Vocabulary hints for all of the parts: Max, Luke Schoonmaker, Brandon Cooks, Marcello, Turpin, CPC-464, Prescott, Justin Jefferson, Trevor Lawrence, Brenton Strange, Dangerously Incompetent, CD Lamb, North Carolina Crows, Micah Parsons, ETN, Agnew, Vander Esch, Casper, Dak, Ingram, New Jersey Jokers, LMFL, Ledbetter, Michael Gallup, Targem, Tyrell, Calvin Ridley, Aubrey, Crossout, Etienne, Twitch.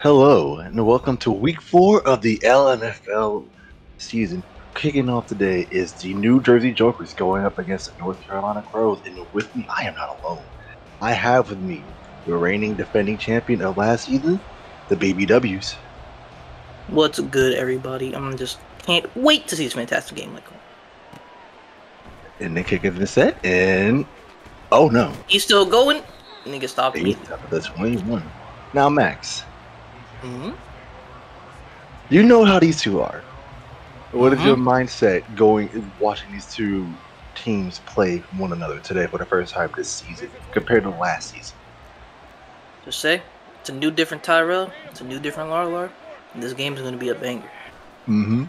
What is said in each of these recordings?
Hello, and welcome to week 4 of the LMFL season. Kicking off today is the New Jersey Jokers going up against the North Carolina Crows, and with me, I am not alone. I have with me the reigning defending champion of last season, the Baby W's. What's good, everybody? I just can't wait to see this fantastic game, Michael. And they kick it in the set, and oh no. He's still going, nigga, stop me. That's 21. Now, Max. You know how these two are. What is your mindset going watching these two teams play one another today for the first time this season compared to last season? Just say it's a new different Tyrell, it's a new different Larlar, and this game is going to be a banger. And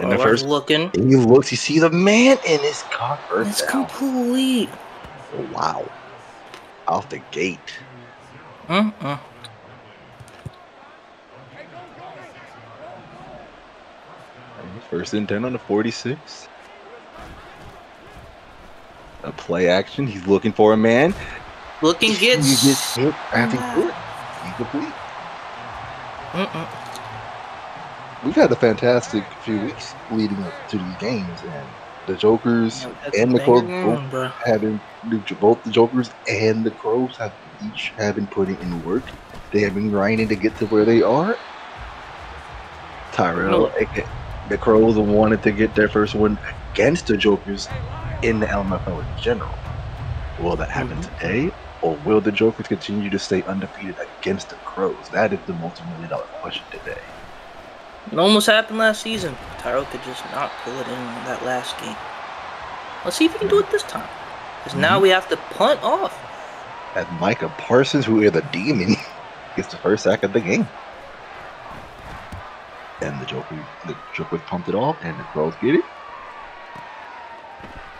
the first looking, and he looks, you see the man, and it's caught first. It's complete. Wow, off the gate. First and 10 on the 46. A play action. He's looking for a man. Looking gets. He gets hit. He's complete. We've had a fantastic few weeks leading up to these games, and the Jokers and the Crows both the Jokers and the Crows have each been putting in work. They have been grinding to get to where they are. Tyrell. The Crows wanted to get their first win against the Jokers in the LMFL in general. Will that happen today, or will the Jokers continue to stay undefeated against the Crows? That is the multi-million-dollar question today. It almost happened last season. Tyrell could just not pull it in that last game. Let's see if he can do it this time. Because now we have to punt off. At Micah Parsons, who is a demon, gets the first sack of the game. And the Jokers pumped it off, and the Crows get it.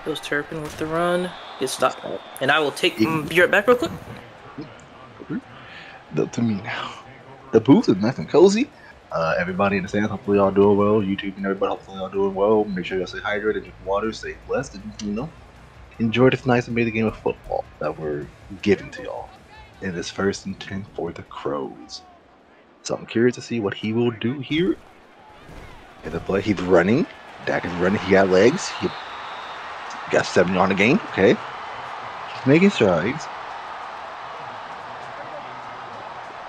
Goes Turpin with the run. Gets stopped. And I will take... be right back real quick. Up to me now. The booth is nice and cozy. Everybody in the stands, hopefully y'all doing well. YouTube and everybody, hopefully y'all doing well. Make sure y'all stay hydrated, drink water, stay blessed, and, you know, enjoy this nice amazing game of football that we're giving to y'all. And it's first and 10 for the Crows. So I'm curious to see what he will do here. In the play, he's running. Dak is running. He got legs. He got 70 on the game. Okay. He's making strides.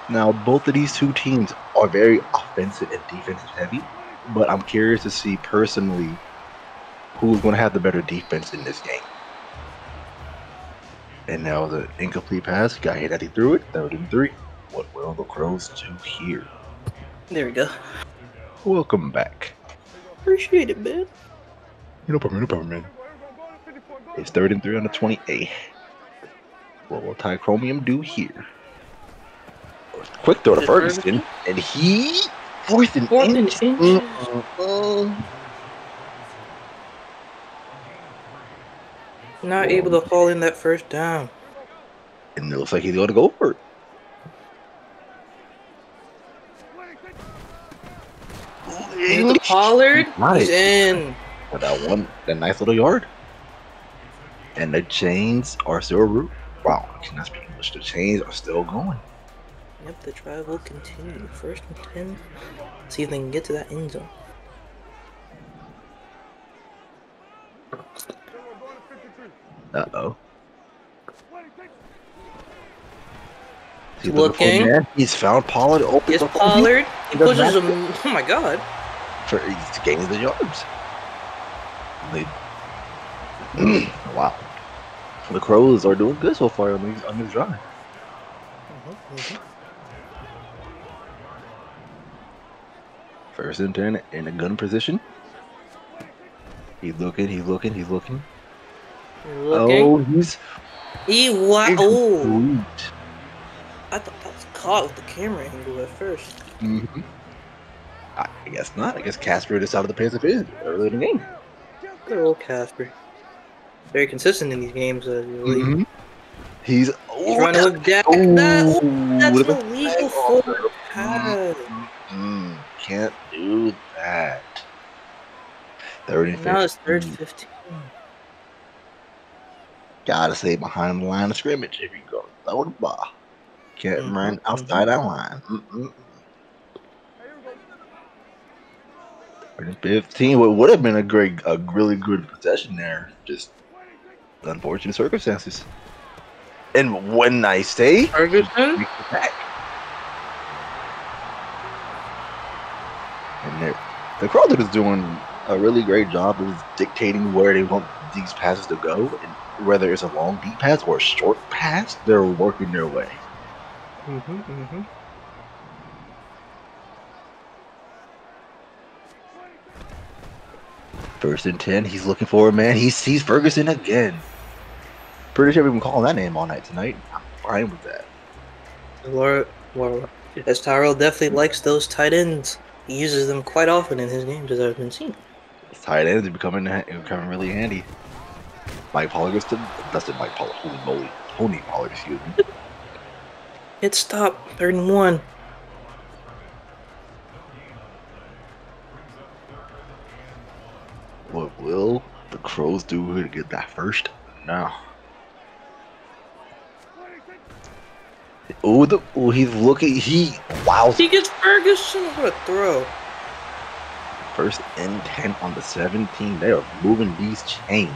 Now, both of these two teams are very offensive and defensive heavy, but I'm curious to see personally who's going to have the better defense in this game. And now the incomplete pass. Got hit that he threw it. That would be 3. What will the Crows do here? There we go. Welcome back. Appreciate it, man. No problem, no problem, man. It's 3rd and 3 on the 28. What will Tychromium do here? Quick throw to Ferguson, and he forced an inch. Not able to haul in that first down. And it looks like he's going to go for it. The Pollard is in. With that one, that nice little yard. And the chains are still root. Wow, I cannot speak English. The chains are still going. Yep, the drive will continue. 1st and 10. See if they can get to that end zone. Uh-oh. Looking. Man. He's found Pollard. Opens up Pollard. He pushes him. Oh my god. For he's gaining the yards. Wow. The Crows are doing good so far on this drive. First and 10 in a gun position. He's looking, he's looking, he's looking. Oh, he's I thought that was caught with the camera angle at first. I guess not. I guess Casper just out of the pace of his early in the game. Good old Casper. Very consistent in these games. He's running with Dak. That's illegal full pass. Can't do that. 30. Now it's 3rd and 15. Gotta stay behind the line of scrimmage if you go throw the ball. can't run outside our line. 15, what would have been a great, a really good possession there. Just unfortunate circumstances. And one nice day, Ferguson. And the Crows is doing a really great job of dictating where they want these passes to go, and whether it's a long deep pass or a short pass, they're working their way. First and 10, he's looking for a man. He sees Ferguson again. Pretty sure we've been calling that name all night tonight. I'm fine with that. Larlar, as Tyrell definitely likes those tight ends. He uses them quite often in his games, as I've been seeing. His tight ends are becoming really handy. Mike Pollard goes to... That's it, Mike Pollard. Holy moly. Tony Pollard, excuse me. Hit stop. 3rd and 1. What will the Crows do to get that first? No. Oh, he's looking. Wow. He gets Ferguson. What a throw. 1st and 10 on the 17. They are moving these chains.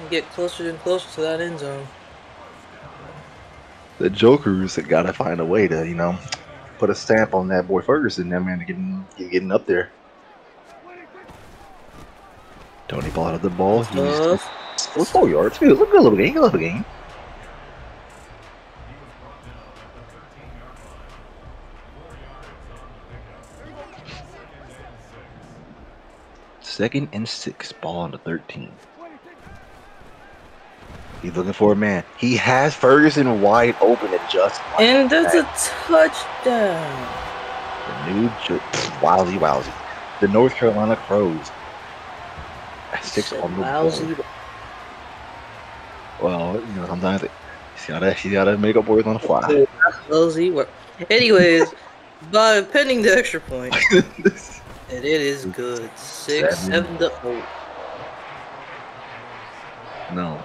And get closer and closer to that end zone. The Jokers have got to find a way to, you know, put a stamp on that boy Ferguson. That man getting up there. Tony Pollard of the ball. Let's go yards. Look at a little game. Second and 6. Ball on the 13. He's looking for a man. He has Ferguson wide open and just. And that's a touchdown. The new wowzy. The North Carolina Crows. 6 on the board. Well, you know, sometimes you gotta make up words on the fly. Anyways, by pending the extra point, and it is good. 6, 7 to 8. No,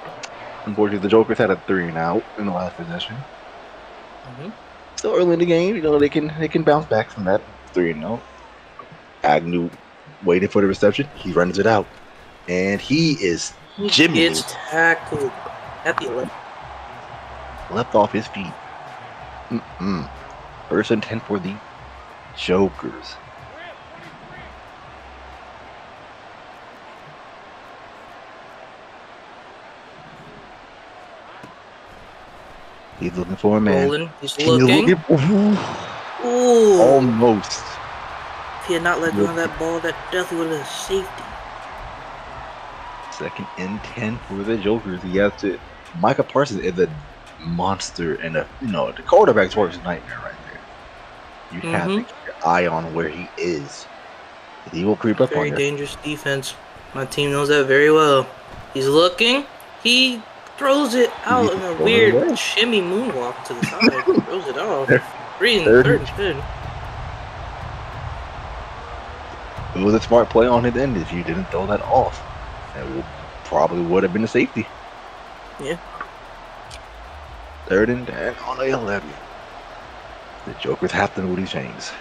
unfortunately, the Jokers had a 3 and out in the last possession. Still early in the game, you know they can bounce back from that 3 and out. Agnew waiting for the reception. He runs it out. And he is Jimmy. It's tackled at the 11. Left off his feet. 1st and 10 for the Jokers. He's looking for a man. Rolling. He's looking. Ooh. Almost. If he had not let go of that ball, that definitely would have been safety. 2nd and 10 for the Jokers. He has to. Micah Parsons is a monster, and the quarterback's worst nightmare right there. You have to keep your eye on where he is. He will creep up on you. Very dangerous defense. My team knows that very well. He's looking. He throws it out in a weird shimmy moonwalk to the side. Throws it off. 3rd and 10. It was a smart play on his end if you didn't throw that off. It probably would have been a safety. Yeah. 3rd and 10 on the 11. The Jokers have to know these chains.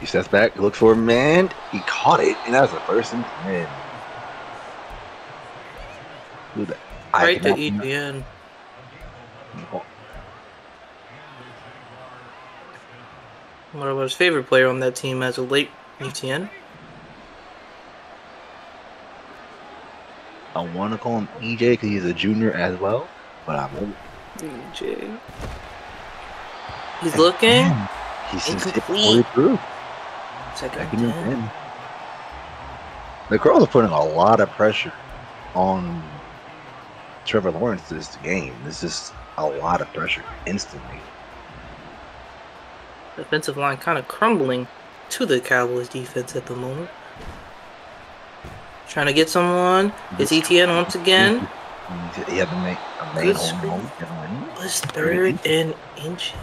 He steps back, he looks for a man. He caught it, and that was the 1st and 10. Look at that. Right to ETN. One of his favorite player on that team as a late ETN. I want to call him EJ because he's a junior as well, but I won't. EJ. He's looking. He seems to get through. Second and 10. The Crows are putting a lot of pressure on Trevor Lawrence this game. This is a lot of pressure instantly. Defensive line kind of crumbling to the Cowboys defense at the moment. Trying to get someone. It's ETN once again. He had to make a main home run. It was 3rd and inch.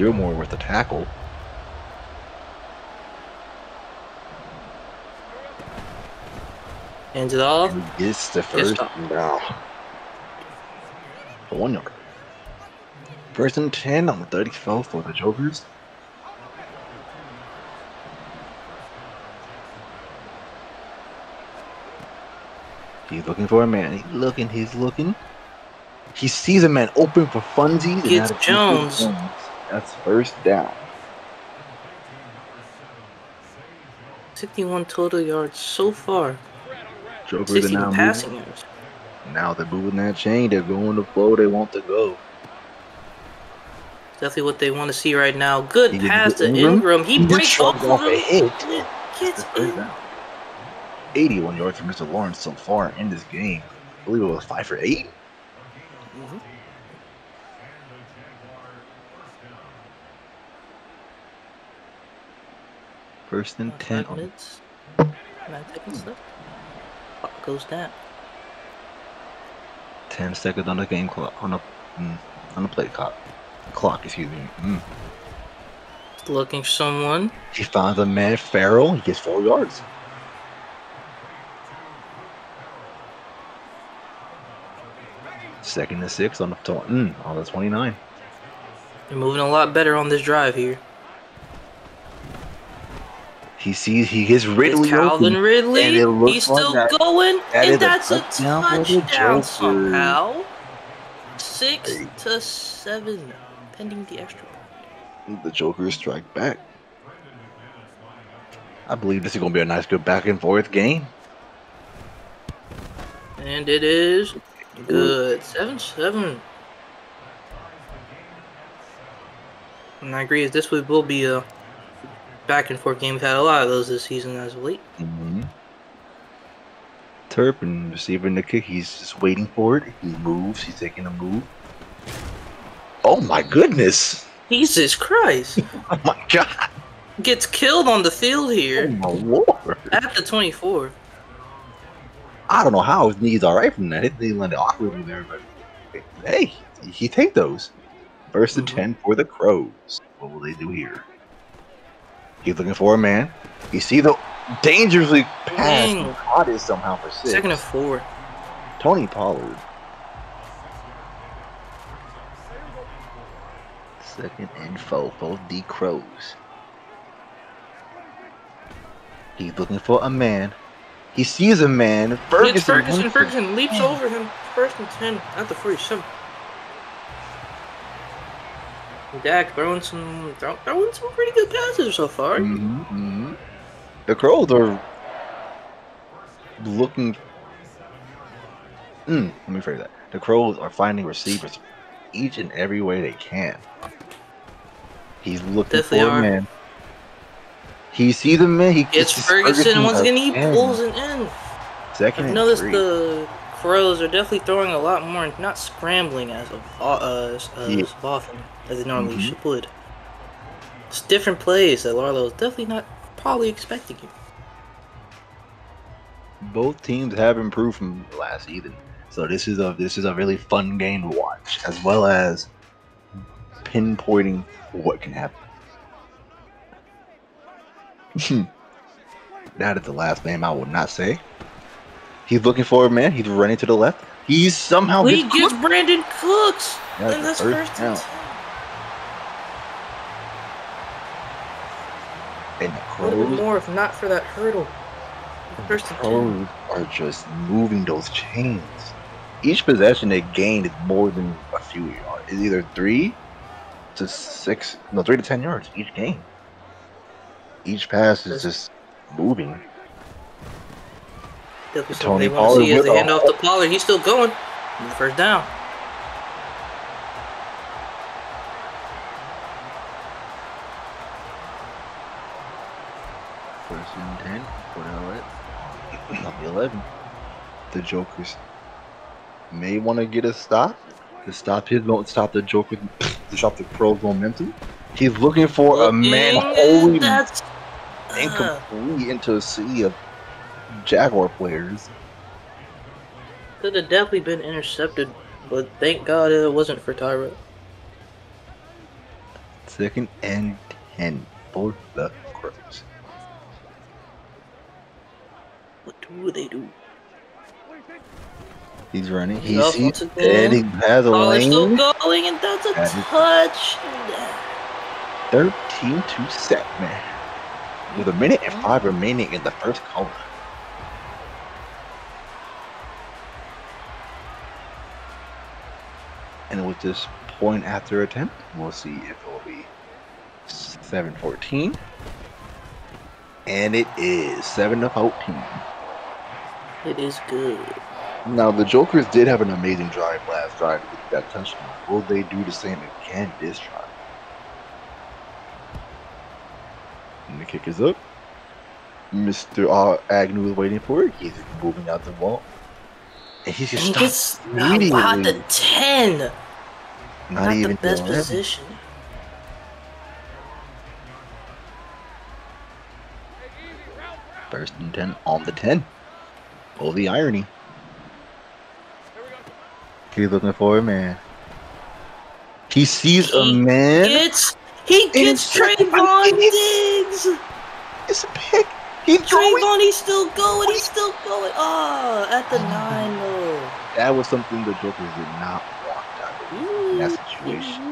Gilmore with the tackle. Hands it off. He gets the first down. 1 yard. First and 10 on the 34 for the Jokers. He's looking for a man. He's looking. He's looking. He sees a man open for funsies. It's Jones. That's first down. 61 total yards so far. Jokers are now passing yards. Now they're moving that chain. They're going the flow they want to go. Definitely what they want to see right now. Good pass to Ingram. He breaks off a hit. Gets in. 81 yards for Mr. Lawrence so far in this game. I believe it was 5 for 8. Mm-hmm. First and 10. 9 minutes. 9 seconds left. Clock goes down. 10 seconds on the game clock. On the play clock. Clock, excuse me. Looking for someone. He finds a man, Farrell. He gets 4 yards. Second and 6 on the 29. They're moving a lot better on this drive here. He gets Ridley. It's Calvin Ridley. He's still going, and that's a touchdown somehow. 6 to 7, pending the extra point. The Jokers strike back. I believe this is going to be a nice, good back and forth game. And it is. Good. 7-7. And I agree, this will be a back and forth game. We've had a lot of those this season as of late. Turpin receiving the kick. He's just waiting for it. He moves. He's taking a move. Oh my goodness. Jesus Christ. Oh my God. Gets killed on the field here. Oh my Lord. At the 24. I don't know how his knee's all right from that. His knee landed awkwardly there, but hey, he take those. First and 10 for the Crows. What will they do here? He's looking for a man. You see the dangerously pass. Caught it somehow for 6. Second and 4. Tony Pollard. Second and 4 for the Crows. He's looking for a man. He sees a man. Ferguson leaps over him. First and 10 at the 47. Dak throwing some pretty good passes so far. The Crows are looking. Let me phrase that. The Crows are finding receivers each and every way they can. He's looking for a man. He sees him in. He gets Ferguson once again. He pulls it in. Second and 3. I've noticed the Crows are definitely throwing a lot more and not scrambling as often as they normally would. It's different plays that Larlar is definitely not probably expecting it. Both teams have improved from last season, so this is a really fun game to watch, as well as pinpointing what can happen. That is the last name I will not say. He's looking for a man. He's running to the left. He somehow gets Brandon Cooks. And that's first down. And the Crows, more if not for that hurdle. First the Crows are just moving those chains. Each possession they gain is more than a few yards. It's either 3 to 10 yards each game. Each pass is just moving. Tony Pollard with the handoff to Pollard. He's still going. First down. First and 10. Not the 11. The Jokers may want to get a stop to stop the Crows' momentum. He's looking for a man. Holy, incomplete into a sea of Jaguar players. Could have definitely been intercepted, but thank God it wasn't for Tyrell. Second and 10 for the Crows. What do they do? He's running. He's heading by the lane. Still going, and that's a touchdown. 13 to 7. With a minute and 5 remaining in the first quarter. And with this point after attempt, we'll see if it will be 7-14. And it is 7-14. It is good. Now, the Jokers did have an amazing drive last drive with that touchdown. Will they do the same again this drive? And the kick is up. Mr. Agnew is waiting for it. He's moving out the ball. And he's just he gets out the 10. Not even the best position. First and 10 on the 10. Oh, the irony. He's looking for a man. He sees a man. He gets Trayvon Diggs. It's a pick. He's still going. He's still going. Oh, at the 9. Oh. That was something the Jokers did not want out of in that situation.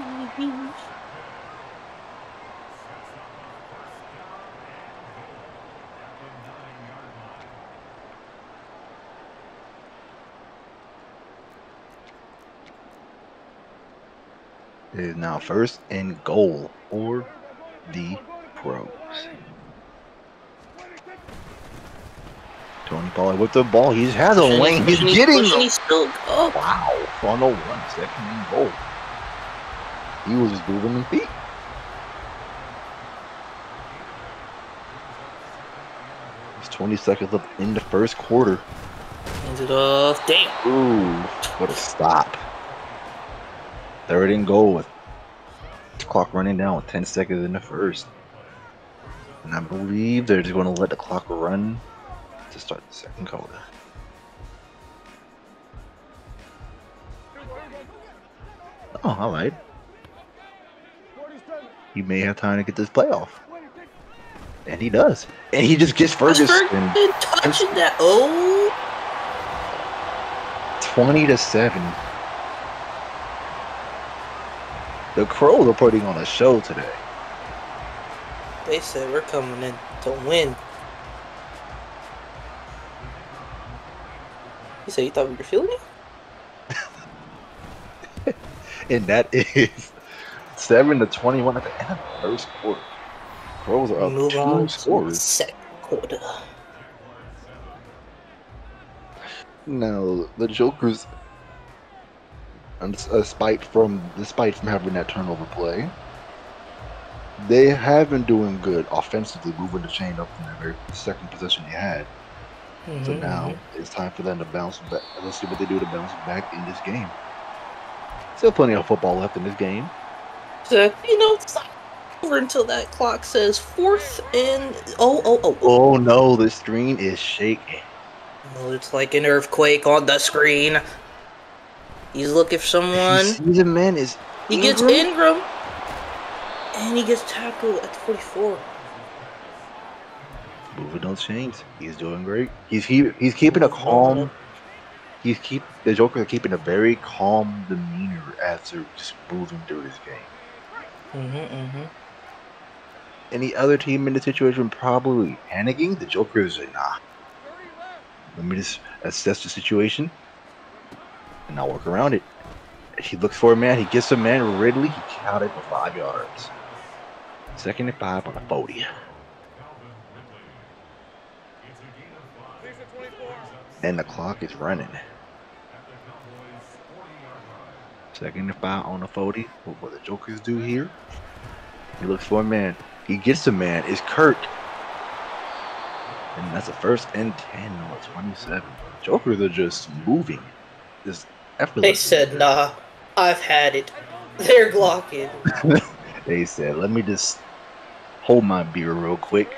It is now first and goal for the Pros. Tony Pollard with the ball. He has a lane. He's getting it. Wow. On the 1 second and goal. He was just moving his feet. It's 20 seconds left in the first quarter. Ends it off. Damn. Ooh. What a stop. Third and goal with the clock running down with 10 seconds in the first. And I believe they're just going to let the clock run to start the second quarter. Oh, alright. He may have time to get this playoff. And he does. And he just gets Ferguson. Touching that. Oh! 20 to 7. The Crows are putting on a show today. They said we're coming in to win. You said you thought we were feeling it? And that is 7-21 at the end of the first quarter. Crows are up 2 scores. Second quarter. Now, the Jokers, despite having that turnover play, they have been doing good offensively, moving the chain up from their very second possession they had. So now it's time for them to bounce back. Let's see what they do to bounce back in this game. Still plenty of football left in this game. So, you know, it's not over until that clock says fourth and... Oh no, the screen is shaking. Well, it's like an earthquake on the screen. He's looking for someone. He's a man. He gets Ingram. And he gets tackled at the 44. Moving on chains. He's doing great. He's keeping a calm. The Joker are keeping a very calm demeanor after just moving through this game. Any other team in the situation probably panicking. The Jokers are not. Let me just assess the situation. And I'll work around it. He looks for a man. He gets a man. Ridley. He counted for 5 yards. Second and 5 on the 40. And the clock is running. Second and 5 on the 40. What will the Jokers do here? He looks for a man. He gets a man. It's Kirk. And that's a first and 10 on the 27. The Jokers are just moving. They said, nah, I've had it. They're blocking. They said, let me just hold my beer real quick.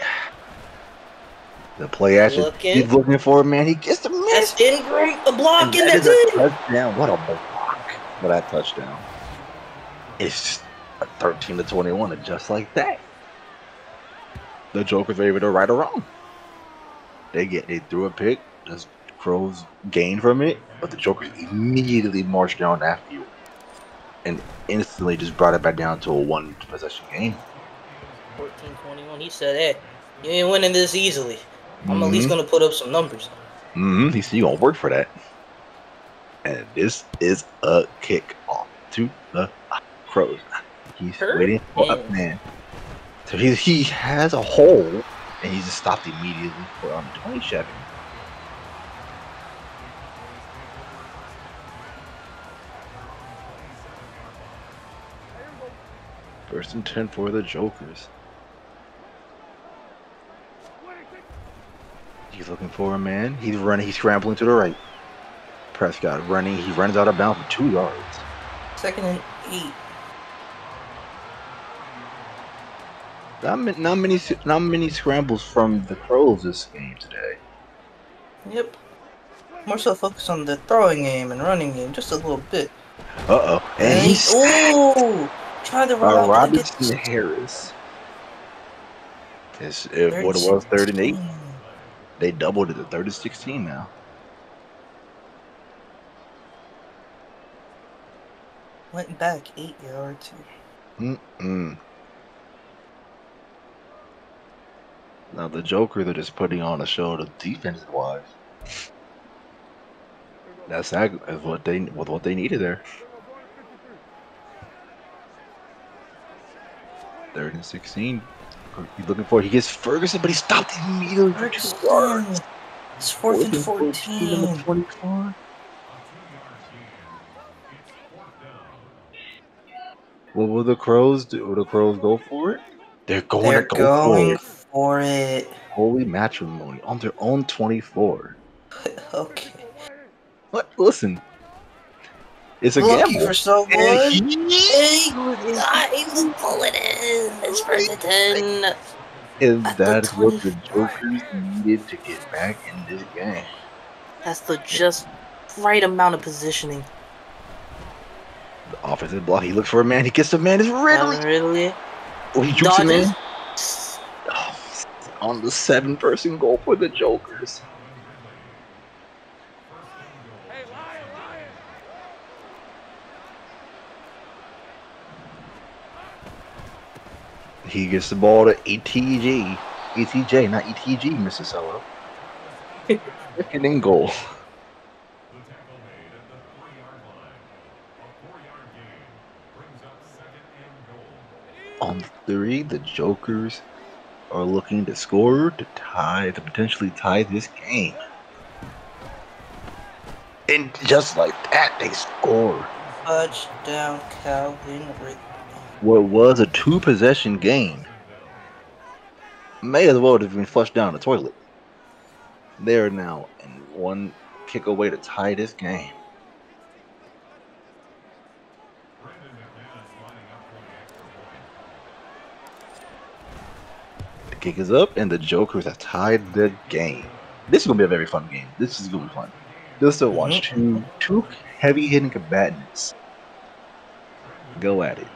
The play action. He's looking for a man. He gets the miss. That's Ingram. A block and that's it. Touchdown. What a block. But that touchdown. It's just 13-21, and just like that, the Jokers were able to right or wrong. They threw a pick. The Crows gained from it, but the Jokers immediately marched down after you and instantly just brought it back down to a one-possession game. 14-21. He said, "Hey, you ain't winning this easily. I'm at least gonna put up some numbers." He said, "You gonna work for that." And this is a kick off to the Crows. He's waiting for a man. So he has a hole, and he's just stopped immediately for 27. First and 10 for the Jokers. He's looking for a man. He's running. He's scrambling to the right. Prescott running. He runs out of bounds for 2 yards. 2nd and 8. Not many scrambles from the Crows this game today. Yep. More so focused on the throwing game and running game, just a little bit. Uh-oh. And he's... Ooh! Try to run Robinson Harris. It's, what it was, 3rd and 8. They doubled it to 3rd and 16 now. Went back 8 yards. Now the Joker, they're just putting on a show to defense-wise. That's what they needed there. 3rd and 16. He's looking for it. He gets Ferguson, but he stopped immediately for 2 yards. It's 4th and 14. 24. What will the Crows do? Will the Crows go for it? They're going for it. Holy matrimony on their own 24. Okay. What? Listen. It's a gamble. For someone, and he was not able to pull it in. It's 1st and 10. And that's what the Jokers needed to get back in this game. That's the just right amount of positioning. The offensive block. He looks for a man. He gets the man. It's Ridley. Oh, he jukes him in. Oh, on the 7-person goal for the Jokers. He gets the ball to ETJ. ETJ, not ETG, Mr. Solo. 2nd and goal. On 3, the Jokers are looking to score to potentially tie this game. And just like that, they score. Touchdown, Calvin Ridley. What was a 2-possession game may as well have been flushed down the toilet. They are now in 1 kick away to tie this game. The kick is up, and the Jokers have tied the game. This is gonna be a very fun game. This is gonna be fun. Just to watch two heavy-hitting combatants go at it.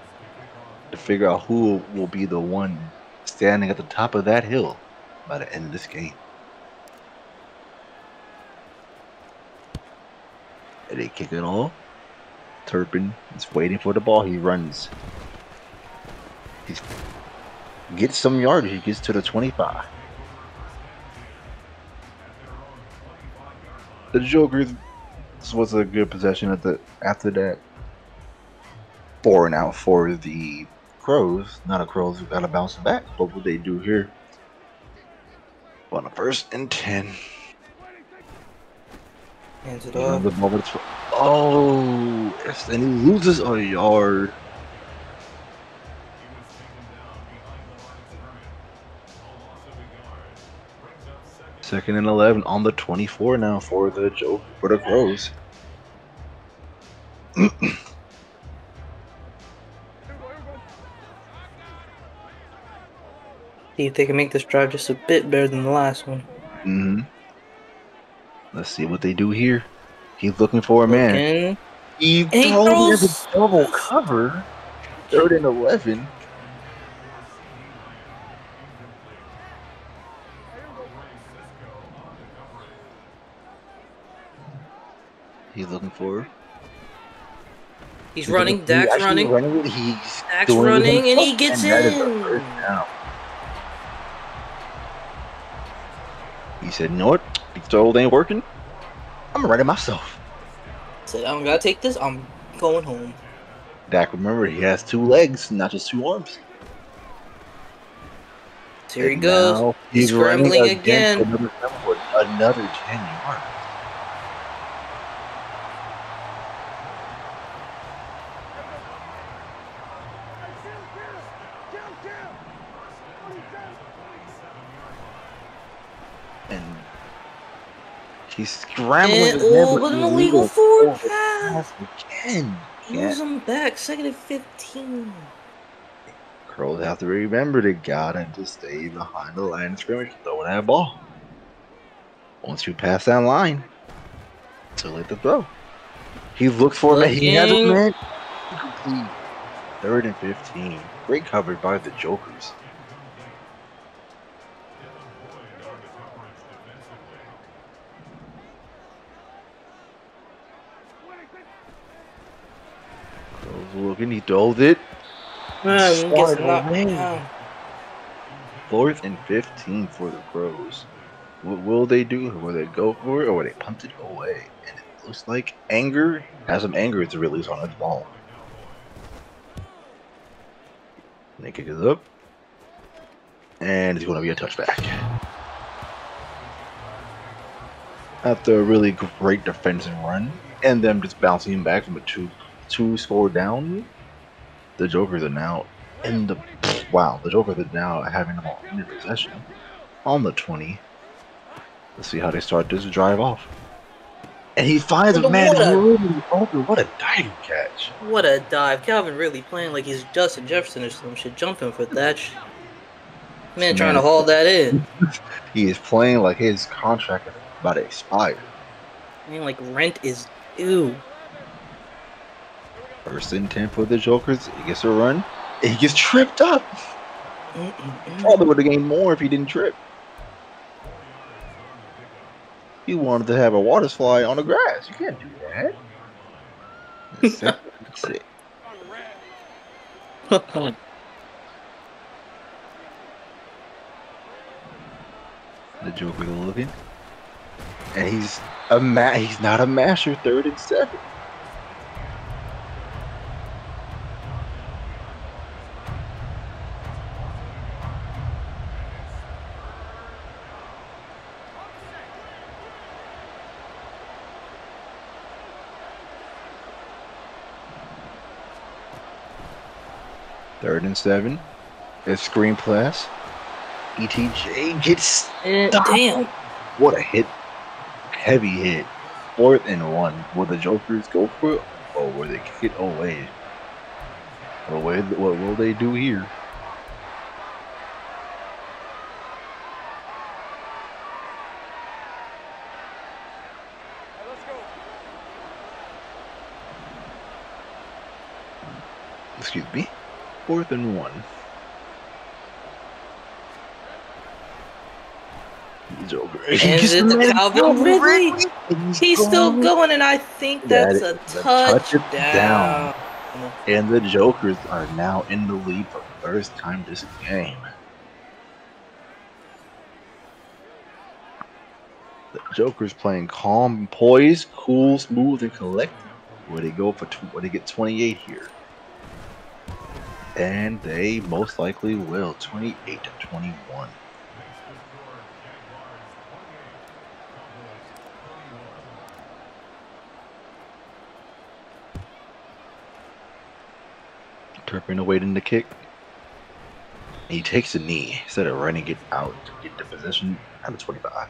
To figure out who will be the one standing at the top of that hill by the end of this game. And they kick it off. Turpin is waiting for the ball. He runs. He gets some yardage. He gets to the 25. The Jokers, this was a good possession after that. 4 and out for the Crows. Not a Crows who gotta bounce back. But what they do here on a 1st and 10. Hands it up. Oh, yes, and he loses a yard. Second and 11 on the 24 now for the Crows. See if they can make this drive just a bit better than the last one. Let's see what they do here. He's looking for a man. He throws a double cover. Third and 11. He's looking for. He's running. Dak's running. Dak's running, and he gets in. He said, "You know what? These throws ain't working. I'm gonna run it myself." Said, "I'm gonna take this. I'm going home." Dak, remember, he has two legs, not just two arms. Here he goes. He's scrambling again. Another 10 yards. He's scrambling. Oh, but an illegal forward pass. Again. Lose him back. Second and 15. Crows have to remember they gotta just stay behind the line of scrimmage, throwing that ball. Once you pass that line, it's too late to throw. He looks for it. He has a man. Complete. Third and 15. Great coverage by the Jokers. Looking, he dove it. Fourth and 15 for the Crows. What will they do? Will they go for it, or will they punt it away? And it looks like anger has some anger to release on its ball. They kick it up, and it's going to be a touchback. After a really great defensive run, and them just bouncing him back from a two score down, the Jokers are now in the having them all in their possession on the 20. Let's see how they start this drive off. And he finds a man really open. What a diving catch! What a dive! Calvin really playing like he's Justin Jefferson or some shit, jumping for that. Man, trying to haul that in. He is playing like his contract is about to expire. I mean, like rent is due. First and 10 for the Jokers. He gets a run. And he gets tripped up. Probably would have gained more if he didn't trip. He wanted to have a water slide on the grass. You can't do that. That's it. The Jokers are looking. And he's not a master. Third and 7. Third and 7. A screen pass. ETJ gets stopped. Damn. What a hit. Heavy hit. Fourth and 1. Will the Jokers go for it, or will they kick it away? What will they do here? Excuse me. Fourth and 1. He's over. Is it the Calvin Ridley? He's still going, and I think that's a touchdown. And the Jokers are now in the lead for the first time this game. The Jokers playing calm, poised, cool, smooth, and collected. Will they go for? Will they get 28 here? And they most likely will. 28 to 21. Turpin awaiting the kick. He takes a knee instead of running it out to get the position at the 25.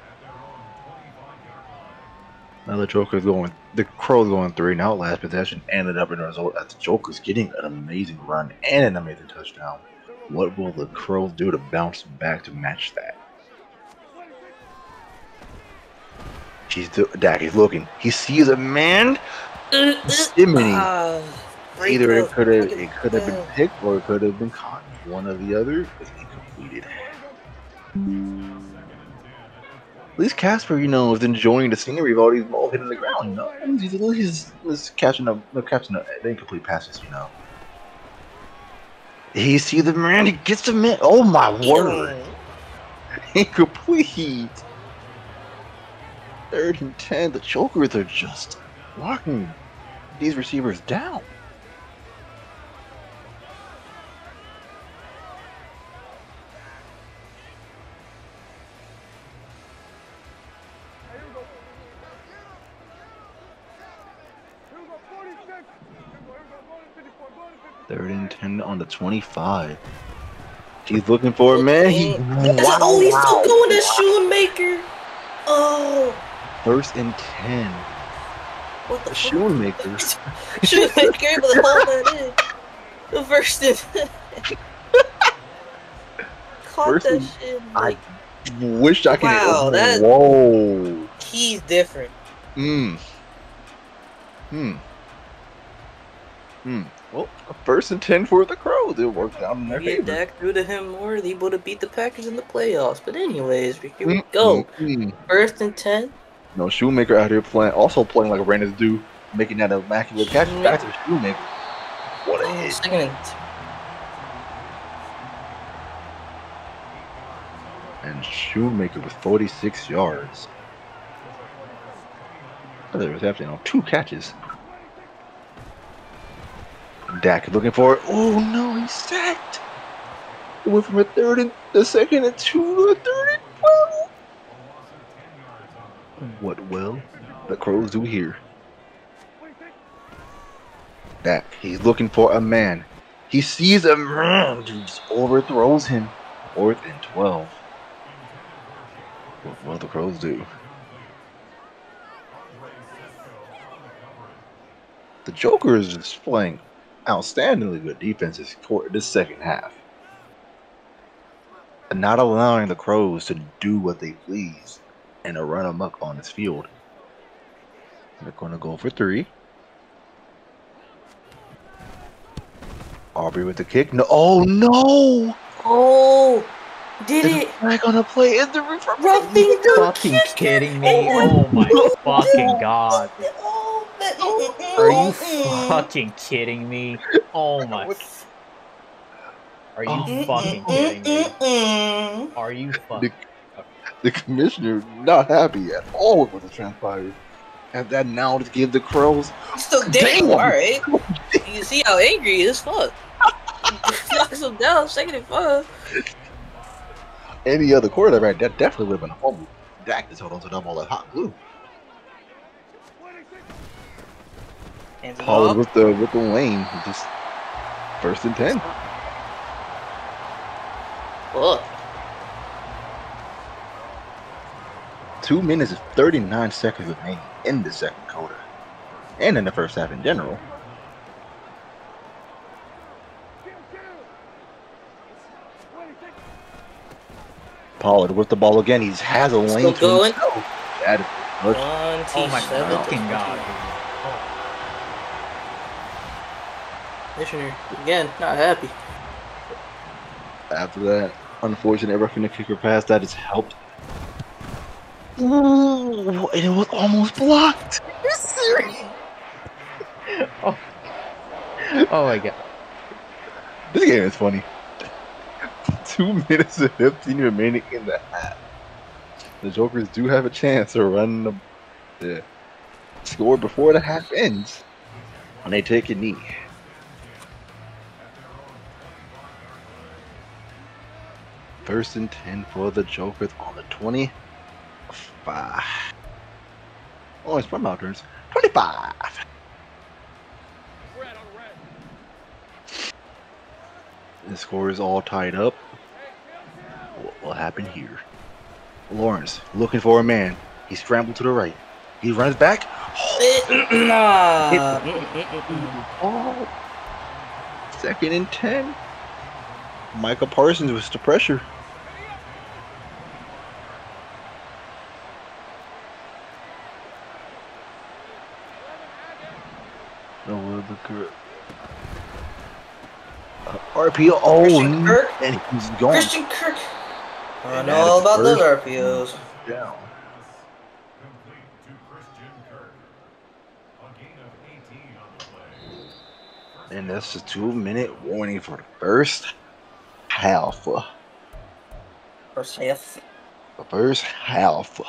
Now the Joker's going, the Crow's going 3-0 last possession, ended up in the result as the Joker's getting an amazing run and an amazing touchdown. What will the Crows do to bounce back to match that? Dak is looking. He sees a man. Either it could have been picked or it could have been caught. One or the other, but he completed. At least Casper, you know, is enjoying the scenery of all these balls hitting the ground. You know, he's catching up incomplete passes. You know, he sees the man, he gets the man. Oh my word! Incomplete. 3rd and 10. The Jokers are just locking these receivers down. On the 25. He's looking for it, man. He's still going to Schoonmaker. Oh. 1st and 10. What the Schoonmaker. Schoonmaker, but the ball not in. The 1st and 10. Caught that shit. Like, I wish I could. Wow, that. Whoa. He's different. Well, 1st and 10 for the Crows. It worked out in their favor. Dak threw to him more. They would have beat the Packers in the playoffs. But anyways, here we go. 1st and 10. No, Schoonmaker out here playing like a Raiders do, making that immaculate catch. Back to Schoonmaker. What a hit! And Schoonmaker with 46 yards. There was actually on 2 catches. Dak looking for it. Oh no, he's sacked. It went from a 3rd and 2 to a 3rd and 12. What will the Crows do here? Dak, he's looking for a man. He sees a man, just overthrows him. 4th and 12. What will the Crows do? The Joker is just playing outstandingly good defense this second half, and not allowing the Crows to do what they please and to run amok on this field. They're going to go for 3. Aubrey with the kick. No! Oh no! Oh! Did it? I'm gonna play in the fucking kidding me? Oh my fucking god! Are you fucking kidding me? Oh my! Are you fucking kidding me? Are you fucking? The commissioner not happy at all with what transpired, and that now to give the Crows. So damn, all right. You see how angry he is? Fuck. Knocks him down, 2nd and 5. Any other quarterback, that definitely would have been a fumble. Dak just held onto them all that hot glue. Pollard with the lane, just 1st and 10. Look, 2 minutes and 39 seconds remaining in the second quarter, and in the first half in general. Pollard with the ball again. He has a lane. Still going. Oh my fucking god. Commissioner, again, not happy. After that unfortunate roughing the kicker pass, that has helped. Ooh, and it was almost blocked. Are you serious? Oh my god. This game is funny. 2 minutes and 15 remaining in the half. The Jokers do have a chance to run the score before the half ends when they take a knee. First and 10 for the Jokers on the 25. Oh, it's from Mountains. 25. The score is all tied up. What will happen here? Lawrence looking for a man. He scrambled to the right. He runs back. Oh. 2nd and 10. Micah Parsons with the pressure. No, the RPO. Oh, Kirk. And he's gone. Christian Kirk. I know all about those RPOs. Down. Complete to Christian Kirk. A gain of 18 on the play. And that's a 2-minute warning for the first half. First half. The first half.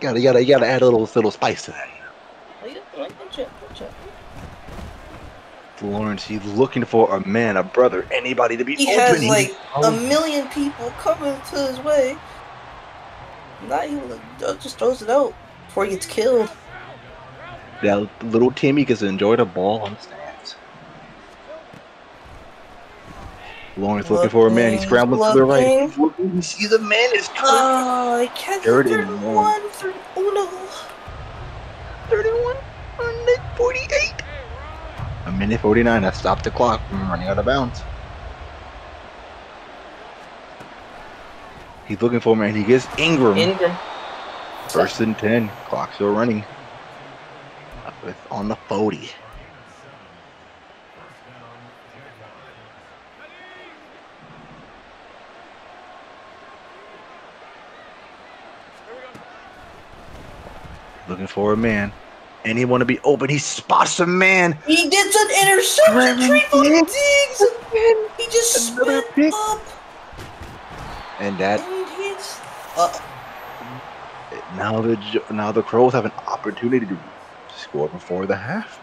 Gotta add a little spice to that. Good job. Lawrence, he's looking for a man, a brother, anybody to be open. He has like a million people coming to his way. Now he just throws it out before he gets killed. That little Timmy gets to enjoy the ball on the stands. Lawrence looking for a man. He scrambles to the right. He sees a man is coming. Oh, he catches 31. 31 on the 48. A minute 49. That stopped the clock from running out of bounds. He's looking for a man. He gets Ingram. First and 10. Clock still running. On the 40. Looking for a man. Anyone to be open. He spots a man. He gets an interception. Trayvon Diggs. He just spun up. And that. Now the Crows have an opportunity to score before the half.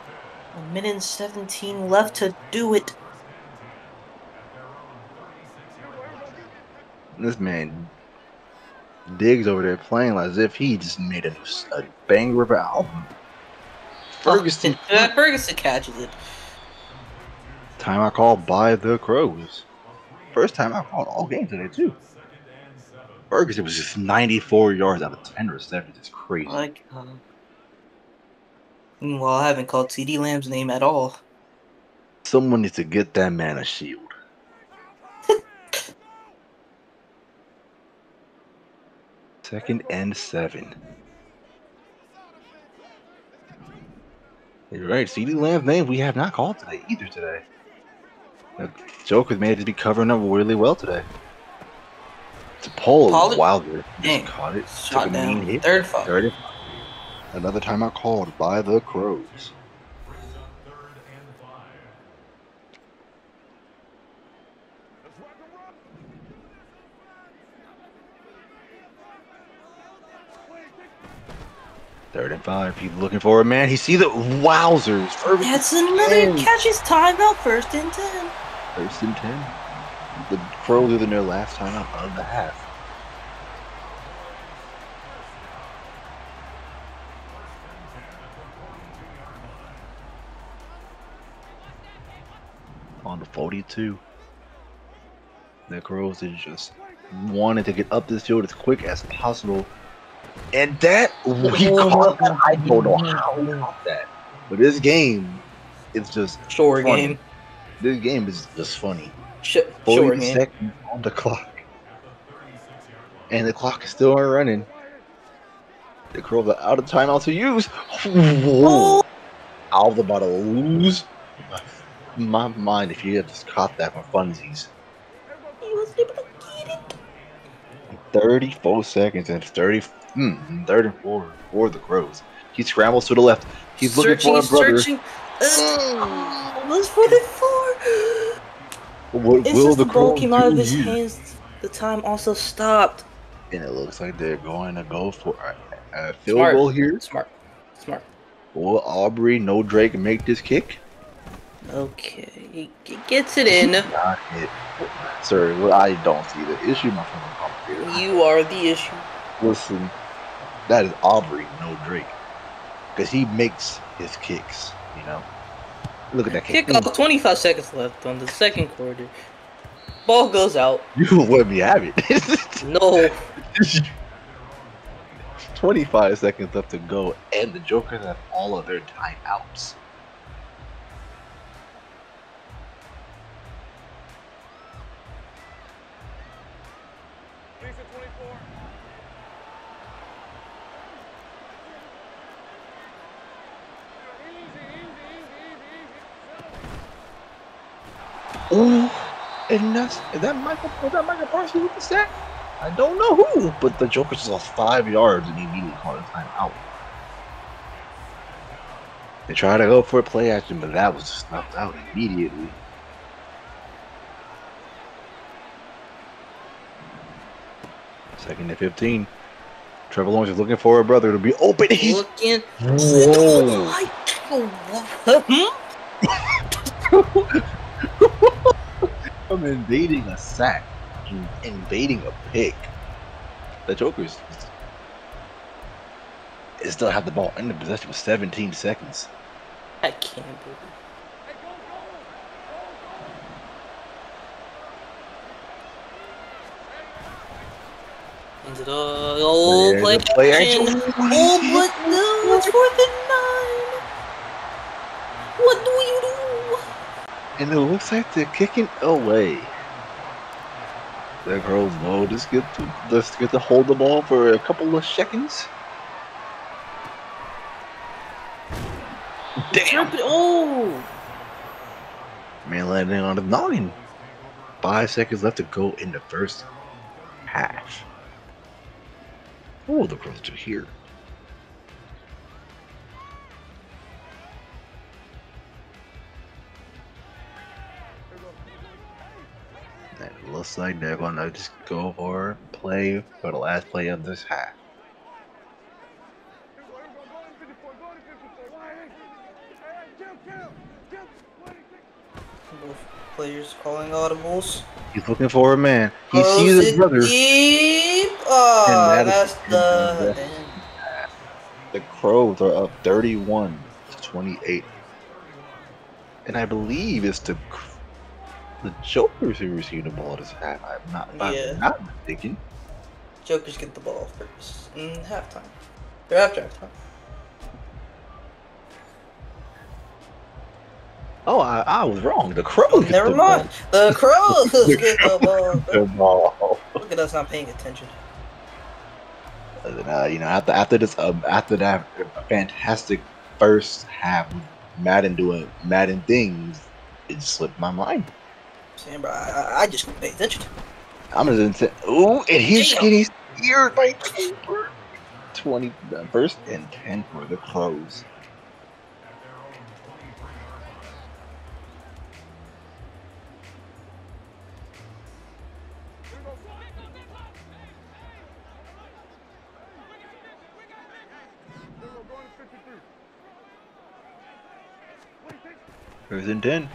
A minute and 17 left to do it. This man. Diggs over there playing as if he just made a bang river album. Ferguson. Ferguson catches it. Timeout call by the Crows. First timeout call all game today, too. Ferguson was just 94 yards out of 10 receptions. It's crazy. Meanwhile, I haven't called CD Lamb's name at all. Someone needs to get that man a shield. Second and 7. You're right, CD Lamb's name we have not called today either. Today, the Jokers may just be covering up really well today. It's a Pollard. Wilder just caught it. Shot down. Hit. Third foul. Another timeout called by the Crows. Third and 5. He's looking for a man. He sees the wowzers. That's another catch. His timeout. First and 10. First and 10. The Crows are in their last timeout of the half. On the 42. The Crows are just wanted to get up this field as quick as possible. And that, he caught that. I don't know how he caught that. But this game is just short game. This game is just funny. 40 seconds on the clock. And the clock is still running. The Crows are out of timeout to use. Whoa. I was about to lose my mind if you had just caught that for funsies. 34 seconds and 30 and 4 for the Crows. He scrambles to the left. He's looking for a brother. Almost 44. Will the ball came out of his hands. The time also stopped. And it looks like they're going to go for a field goal here. Smart. Will Aubrey, no Drake, make this kick? Okay, he gets it in. Not it. Sorry, well, I don't see the issue. My friend, you are the issue. Listen, that is Aubrey, no Drake, because he makes his kicks. You know, look at that kick. Kick off. 25 seconds left on the second quarter. Ball goes out. You let me have it. No. 25 seconds left to go, and the Jokers have all of their timeouts. Oh, and that's, is that Micah Parsons with the sack? I don't know who, but the Jokers just lost 5 yards and he immediately called a timeout. They tried to go for a play action, but that was just knocked out immediately. Second and 15. Trevor Lawrence is looking for a brother to be open. He's looking. I'm invading a sack. Invading a pick. The Jokers still have the ball in the possession with 17 seconds. I can't believe it. Into the old play action. Oh, but no, it's 4th and 9. What do you do? And it looks like they're kicking away. The Crows will just get to hold the ball for a couple of seconds. Damn! Oh! Man, landing on the 9. 5 seconds left to go in the first half. Oh, the Crows are here. It looks like they're going to just go for play for the last play of this half. Both players calling audibles. He's looking for a man. He sees his brother. Deep. Oh, that's the... The Crows are up 31-28. And I believe it's the Jokers who received the ball this half. I'm not mistaken. Jokers get the ball first in halftime. They're after halftime. Oh, I was wrong. The Crows. Never mind. The Crows get the ball. Look at us not paying attention. You know, after that fantastic first half, Madden doing Madden things, it slipped my mind. Sam, bro, I just couldn't pay attention. I'm just saying. Oh, and he's getting scared by Casper. 1st and 10 for the Crows. First and 10.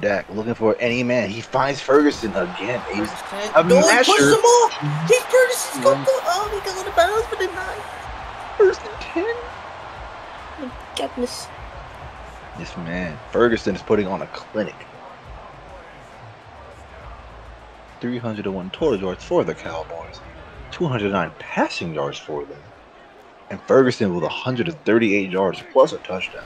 Dak looking for any man. He finds Ferguson again. He's a masher. Push them off. He's Ferguson's going to go. Oh, he got on the bounds, but they're not. First and 10. My goodness. This man, Ferguson, is putting on a clinic. 301 total yards for the Cowboys. 209 passing yards for them. And Ferguson with 138 yards plus a touchdown.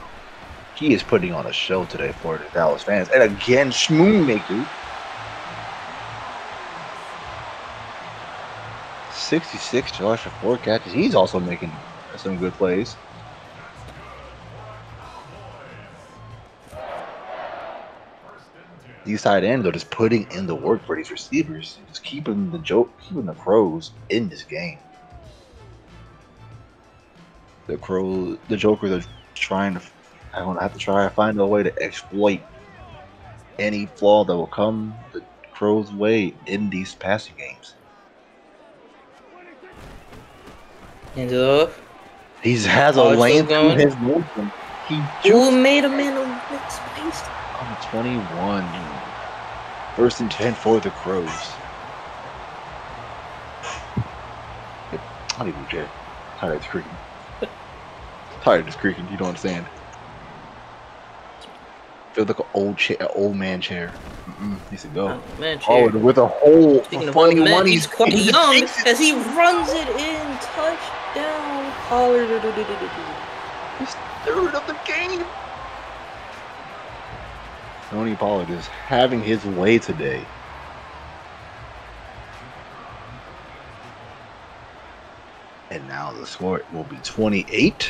He is putting on a show today for the Dallas fans. And again, Schoonmaker. 66 yards for 4 catches. He's also making some good plays. These tight ends are just putting in the work for these receivers. Just keeping the Crows in this game. The Jokers are trying to... I'm gonna have to try and find a way to exploit any flaw that will come the Crows' way in these passing games. He has a lane through his motion. He just made a man on the space. On 21. 1st and 10 for the Crows. I don't even care. Tired of this creaking. Tired of this creaking. You don't understand. Feels like an old man chair. He said go. Man chair. Oh, with a hole. Speaking of old man, he's quite young as he runs it in. Touchdown, Pollard. His 3rd of the game. Tony Pollard is having his way today. And now the score will be 28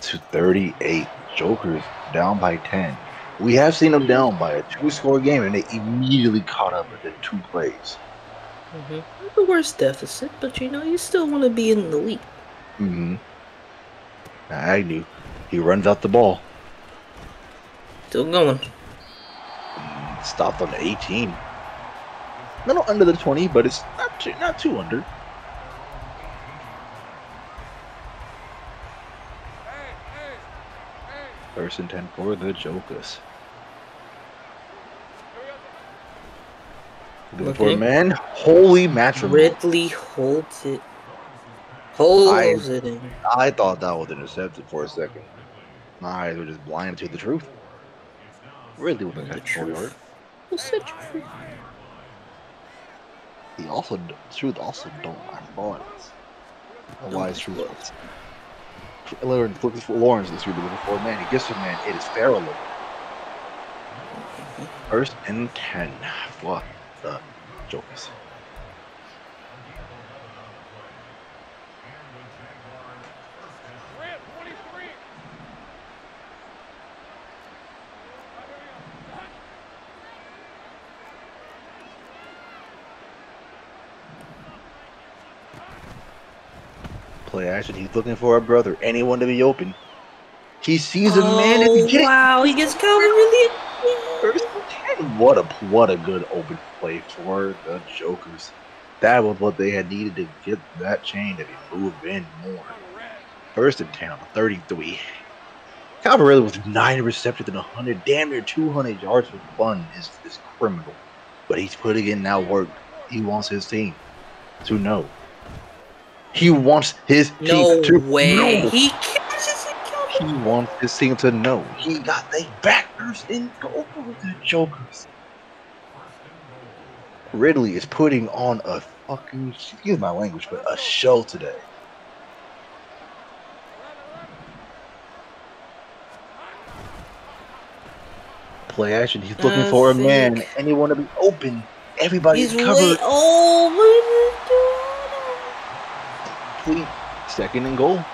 to 38. Jokers down by 10. We have seen them down by a two-score game, and they immediately caught up with their two plays. Not the worst deficit, but you know, you still want to be in the lead. Agnew, he runs out the ball. Still going. Stopped on the 18. Little under the 20, but it's not too under. First and 10 for the Jokers. Good for a man. Holy matrimony. Ridley holds it. Holds it in. I thought that was intercepted for a second. My eyes were just blind to the truth. Ridley would have got 4 yards. He also, truth also don't mind bodies. Why truth? Lawrence is really looking for a man. He gets a man. It is Farrell. First and 10. What the Jokers? Play action. He's looking for a brother. Anyone to be open. He sees a man. And he he gets covered with it. What a good open play for the Jokers. That was what they had needed to get that chain to be moved in more. First and 10 on the 33. Calvin Ridley was 9 receptions and 100, damn near 200 yards for fun is criminal. But he's putting in that work. He wants his team to know. He wants his team to know. He catches it, Calvin. He wants his team to know. He got the backers in goal for the Jokers. Ridley is putting on a fucking, excuse my language, but a show today. Play action. He's looking for a man. Anyone to be open. Everybody's covered. Second and goal.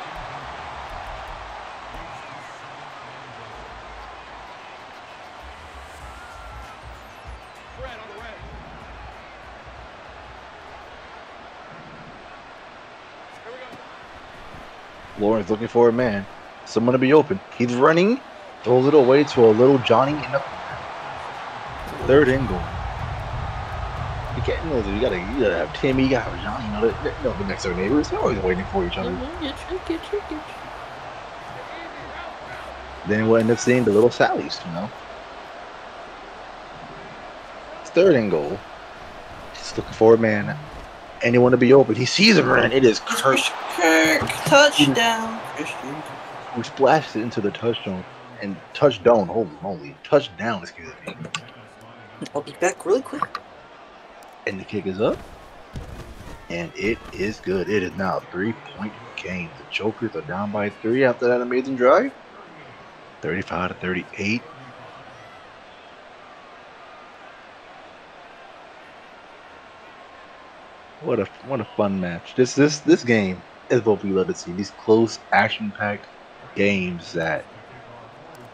Lawrence looking for a man. Someone to be open. He's running. Throws it away to a little Johnny. Third and goal. You gotta have Timmy, you gotta have Johnny, the next door neighbors. They're always waiting for each other. Then we'll end up seeing the little Sallies, you know. It's third and goal. He's looking for a man. Anyone to be open. He sees a man. It is Kirk. Touchdown. Who splashed it into the touchdown. And touchdown. Holy moly. Touchdown, excuse me. I'll be back really quick. And the kick is up, and it is good. It is now a 3-point game. The Jokers are down by 3 after that amazing drive. 35-38. What a fun match. This game is what we love to see. These close, action-packed games that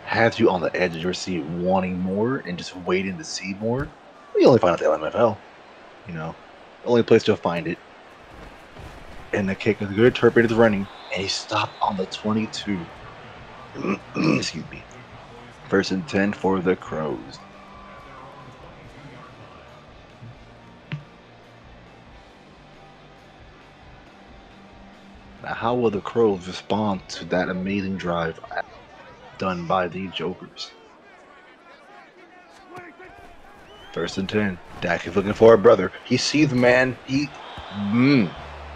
have you on the edge of your seat, wanting more and just waiting to see more. We only find out the LMFL. You know, only place to find it. And the kick is good. Turpin is running, and he stopped on the 22. Excuse me. First and 10 for the Crows. Now, how will the Crows respond to that amazing drive done by the Jokers? First and 10. Dak is looking for a brother. He sees the man. He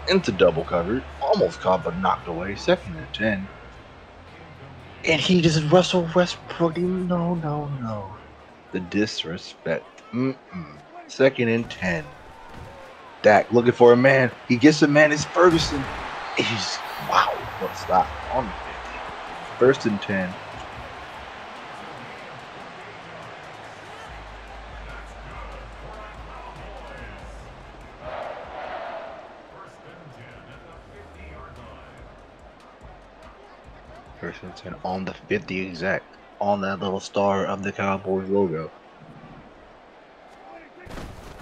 into double coverage. Almost caught, but knocked away. Second and 10. And he just Russell Westbrook. No. The disrespect. Second and 10. Dak looking for a man. He gets a man. It's Ferguson. He's what a stop on the 50. First and 10. On the 50 exact. on that little star of the Cowboys logo.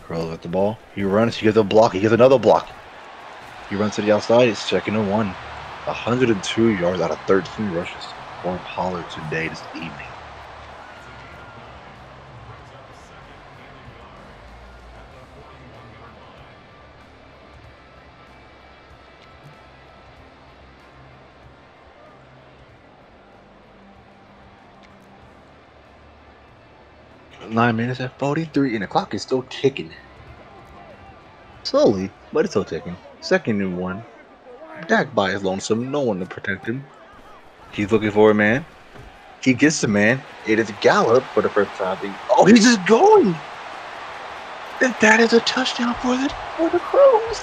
Crows with the ball. He runs. He gets a block. He gets another block. He runs to the outside. It's second and one. 102 yards out of 13 rushes for Pollard today, this evening. Nine minutes and 43, and the clock is still ticking. Slowly, but it's still ticking. Second and one. Dak by his lonesome, no one to protect him. He's looking for a man. He gets the man. It is Gallup for the first time. Oh, he's just going. And that is a touchdown for the Crows.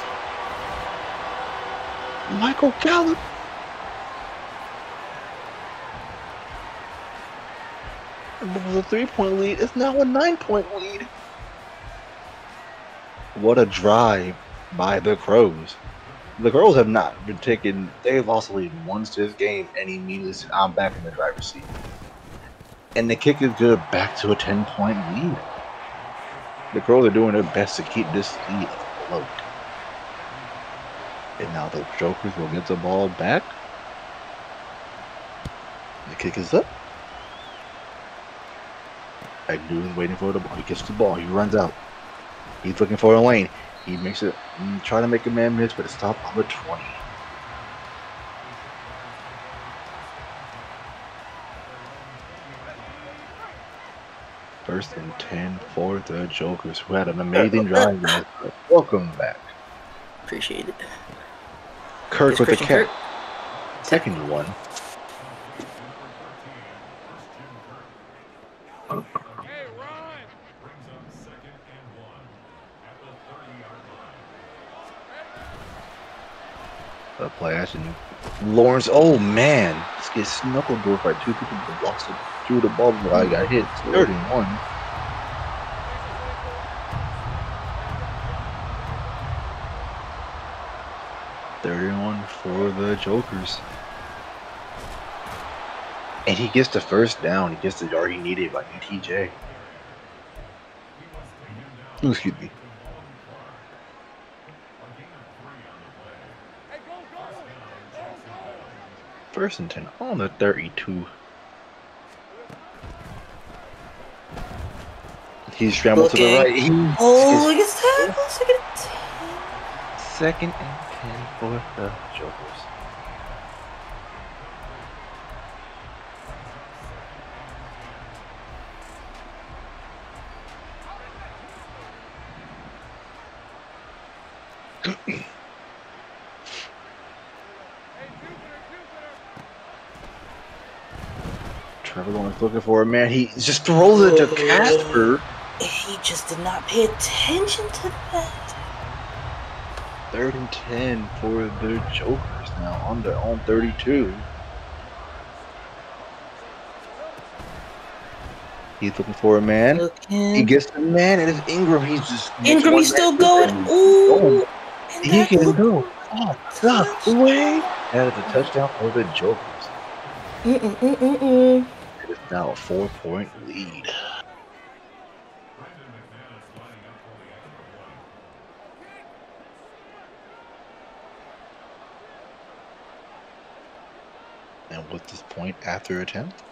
Michael Gallup. It was a 3-point lead. It's now a 9-point lead. What a drive by the Crows. The Crows have not been taken. They've lost the lead once this game, and immediately said, I'm back in the driver's seat. And the kick is good, back to a 10-point lead. The Crows are doing their best to keep this lead afloat. And now the Jokers will get the ball back. The kick is up. Agnew is waiting for the ball. He gets the ball. He runs out. He's looking for a lane. He makes it, trying to make a man miss, but it's stopped on the 20. First and 10 for the Jokers, who had an amazing drive. Welcome back. Appreciate it. Kirk with the catch. Second and one. Play action. Lawrence, oh man, this gets snuggled through by two people who lost it through the ball, but I got hit. 31. For the Jokers. And he gets the first down. He gets the yard he needed by ETJ. Excuse me. First and 10 on the 32. He scrambled to the right. Oh, look at that! Second and 10. Second and 10 for the Jokers. Looking for a man. He just throws it to Casper. He just did not pay attention to that. Third and 10 for the Jokers now on their own 32. He's looking for a man. He gets the man, and it's Ingram. He's just Ingram. He's still going. Ooh, he can go. Oh, the way. That is a touchdown for the Jokers. It's now a 4-point lead. And with this point after attempt,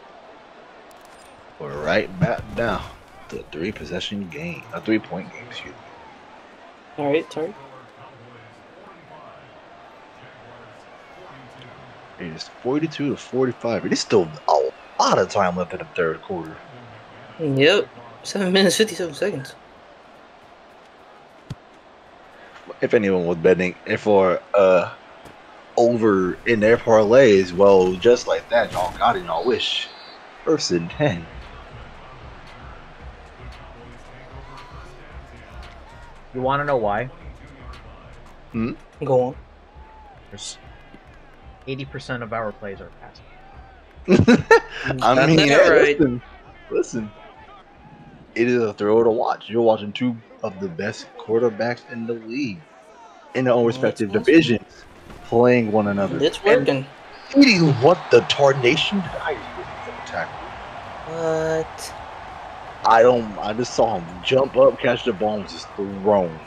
we're right back now to a three-possession game, a 3-point game, excuse me. All right, sorry. It is 42 to 45. It is still a lot of time left in the third quarter. Yep. 7 minutes, 57 seconds. If anyone was betting for over in their parlays, well, just like that, y'all got it, y'all wish. First and 10. You want to know why? Hmm? Go on. 80% of our plays are passing. I mean, listen, it is a thrill to watch. You're watching two of the best quarterbacks in the league in their own respective divisions playing one another. It's working. What the tarnation did I do with the tackle? What? I just saw him jump up, catch the ball, and just thrown.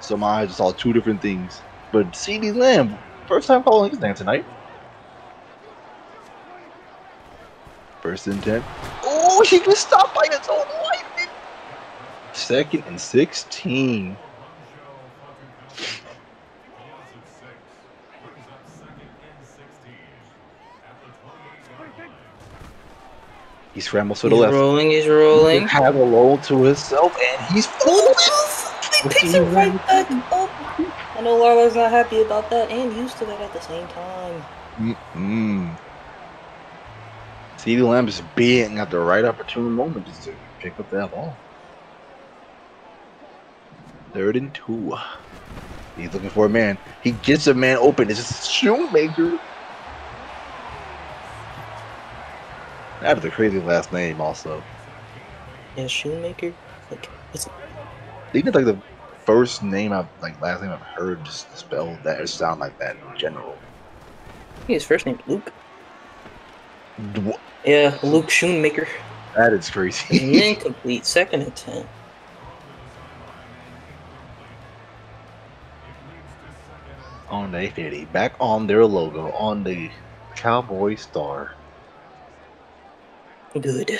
So my eyes just saw two different things. But CD Lamb, first time calling his name tonight. First and 10. Oh, he was stopped by his own lineman. Second and 16. He scrambles to the left. Rolling, he's rolling. He had a roll to himself, and he's full. He picks it right back up. I know Larlar's not happy about that, and used to that at the same time. CD Lamb is being at the right opportune moment just to pick up that ball. Third and 2. He's looking for a man. He gets a man open. It's just Schoonmaker. That is a crazy last name, also. Yeah, Schoonmaker. Like, it's... I think it's like the first name I've, like, last name I've heard just spelled that or sound like that in general. I think his first name is Luke. What? Yeah, Luke Schoonmaker. That is crazy. Incomplete. Second and 10. On the 50, back on their logo, on the Cowboy Star. Good,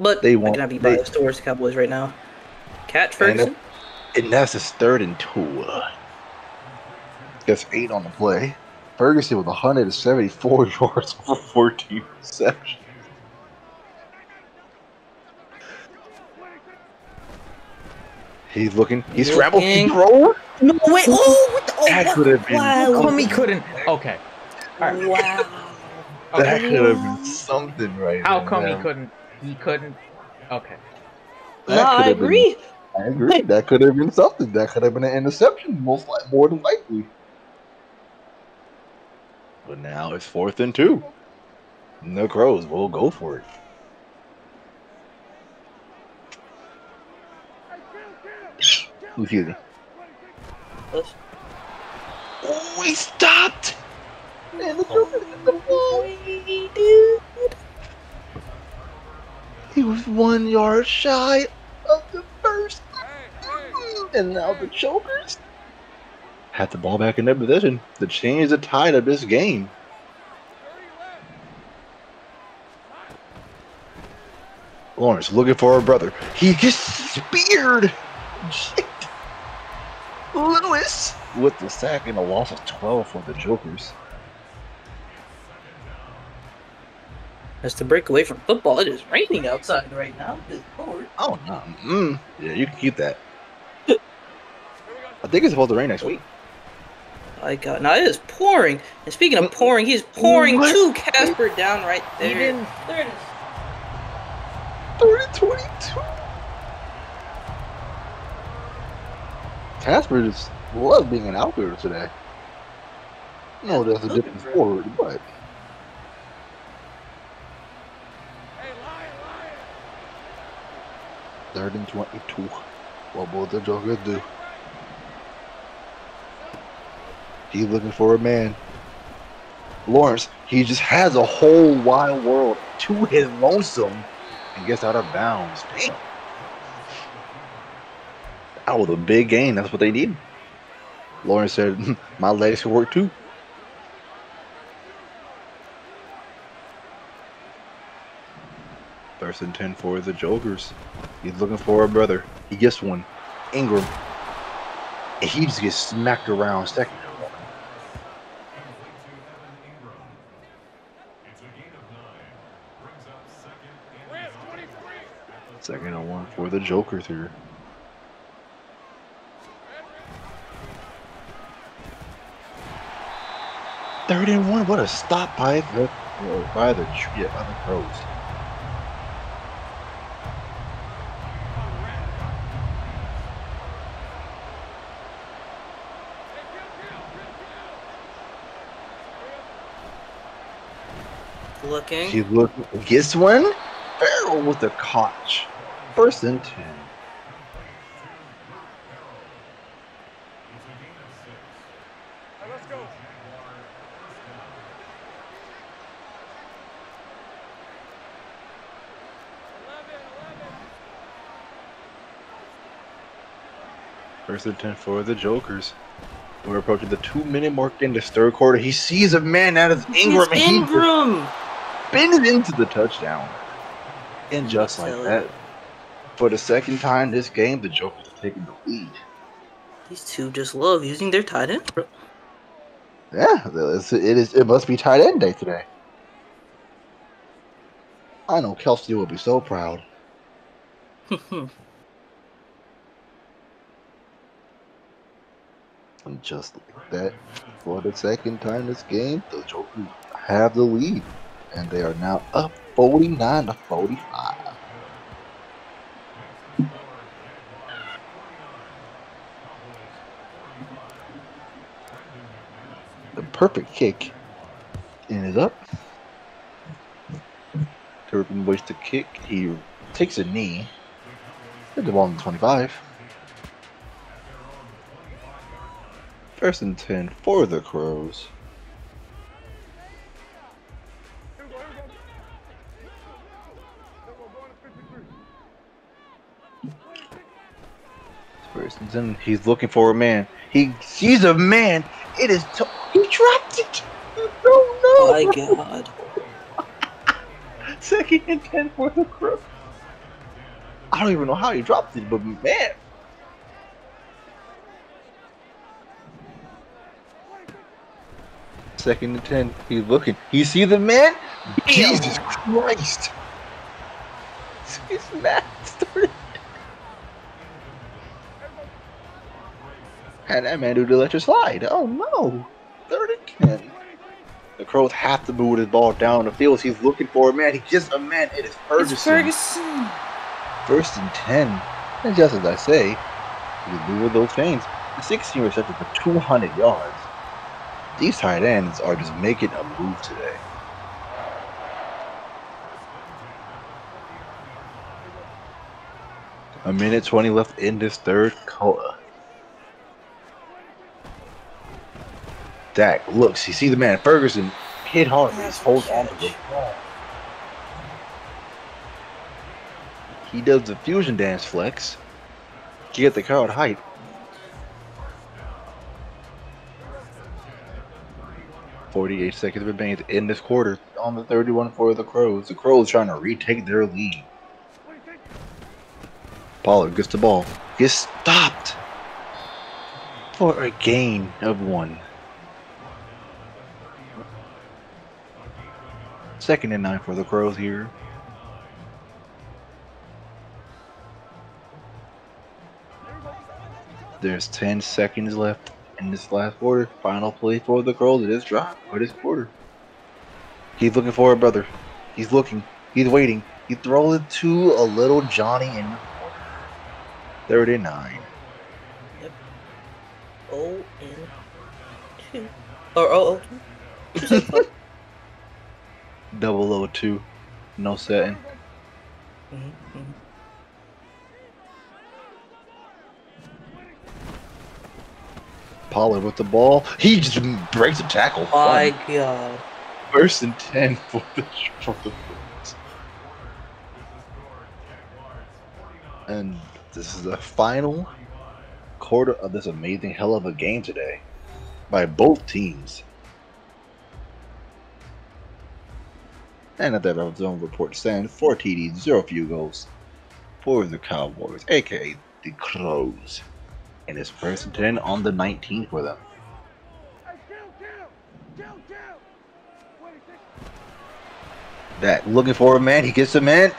but they won't. I cannot be biased towards the Cowboys right now. Catch Ferguson, and that's his 3rd and 2. That's 8 on the play. Ferguson with 174 yards for 14 receptions. He's looking. He's scrambled. He rolled. No wait. Oh, what the, that could have been. Homie couldn't. Okay. All right. Wow. That could have been something right How come now. He couldn't? Okay. I agree. That could have been something. That could have been an interception, more than likely. But now it's 4th and 2. And the Crows will go for it. Excuse me. Oh, he stopped! Man, the Trooper got the ball. Dude. He was 1 yard shy of the first. And now the Jokers had the ball back in their position to change the tide of this game. Lawrence looking for her brother. He gets speared. Lewis with the sack and a loss of 12 for the Jokers. As to break away from football, it is raining outside right now. Oh no! Yeah, you can keep that. I think it's supposed to rain next week. My God! Now it is pouring. And speaking of pouring, he's pouring two Casper down right there. He didn't. There it is. 3-22. Casper just was being an outfielder today. No, that's a different forward, but. Third and 22. What will the Joker do? He's looking for a man. Lawrence, he just has a whole wide world to his lonesome and gets out of bounds. Damn. That was a big game. That's what they need. Lawrence said, my legs can work too. First and 10 for the Jokers. He's looking for a brother. He gets one. Ingram. And he just gets smacked around. Second. Second and 1 for the Jokers here. Third and 1. What a stop by the Crows. Looking. He's looking. Gets one. Farrell with a catch. 1st and 10. Let's go. First and 10 for the Jokers. We're approaching the 2-minute mark in this third quarter. He sees a man out of Ingram. It's Ingram! Bends into the touchdown. And just like that, for the second time this game, the Jokers are taking the lead. These two just love using their tight end. Yeah, it must be tight end day today. I know Kelsey will be so proud. And just like that, for the second time this game, the Jokers have the lead. And they are now up 49 to 45. The perfect kick. And is up. Turpin wastes the kick. He takes a knee. Hit the ball in the 25. First and 10 for the Crows. First and 10. He's looking for a man. He sees a man. It is. He dropped it. Oh no! My God. Second and 10 for the Crows. I don't even know how he dropped it, but man. Second and 10. He's looking. You see the man? Jesus Christ. He's mastered. And that man do the electric slide. Oh no. Third and 10. The Crows have to move his ball down the field. He's looking for a man. He's just a man. It is Ferguson. It's Ferguson. First and 10. And just as I say, you lure those chains. The 16 receptions for 200 yards. These tight ends are just making a move today. A minute 20 left in this third quarter. Dak looks. He sees the man. Ferguson hit hard. He holds on to the ball. He does the fusion dance flex. Get the crowd hype. Forty-eight seconds remains in this quarter. On the 31 for the Crows. The Crows trying to retake their lead. Pollard gets the ball. Gets stopped for a gain of 1. Second and 9 for the Crows here. There's 10 seconds left in this last quarter. Final play for the Crows. It is dropped for this quarter. He's looking for a brother. He's looking. He's waiting. He throws it to a little Johnny in the corner. 39. Yep. Oh, and 2. Or oh, oh. 002. No setting. Pollard with the ball. He just breaks a tackle. My God. First and 10 for the Crows. And this is the final quarter of this amazing hell of a game today by both teams. And at that level zone report stands 4 TDs, 0 field goals for the Cowboys, aka the Crows. And it's first and 10 on the 19 for them. That looking for a man, he gets a man,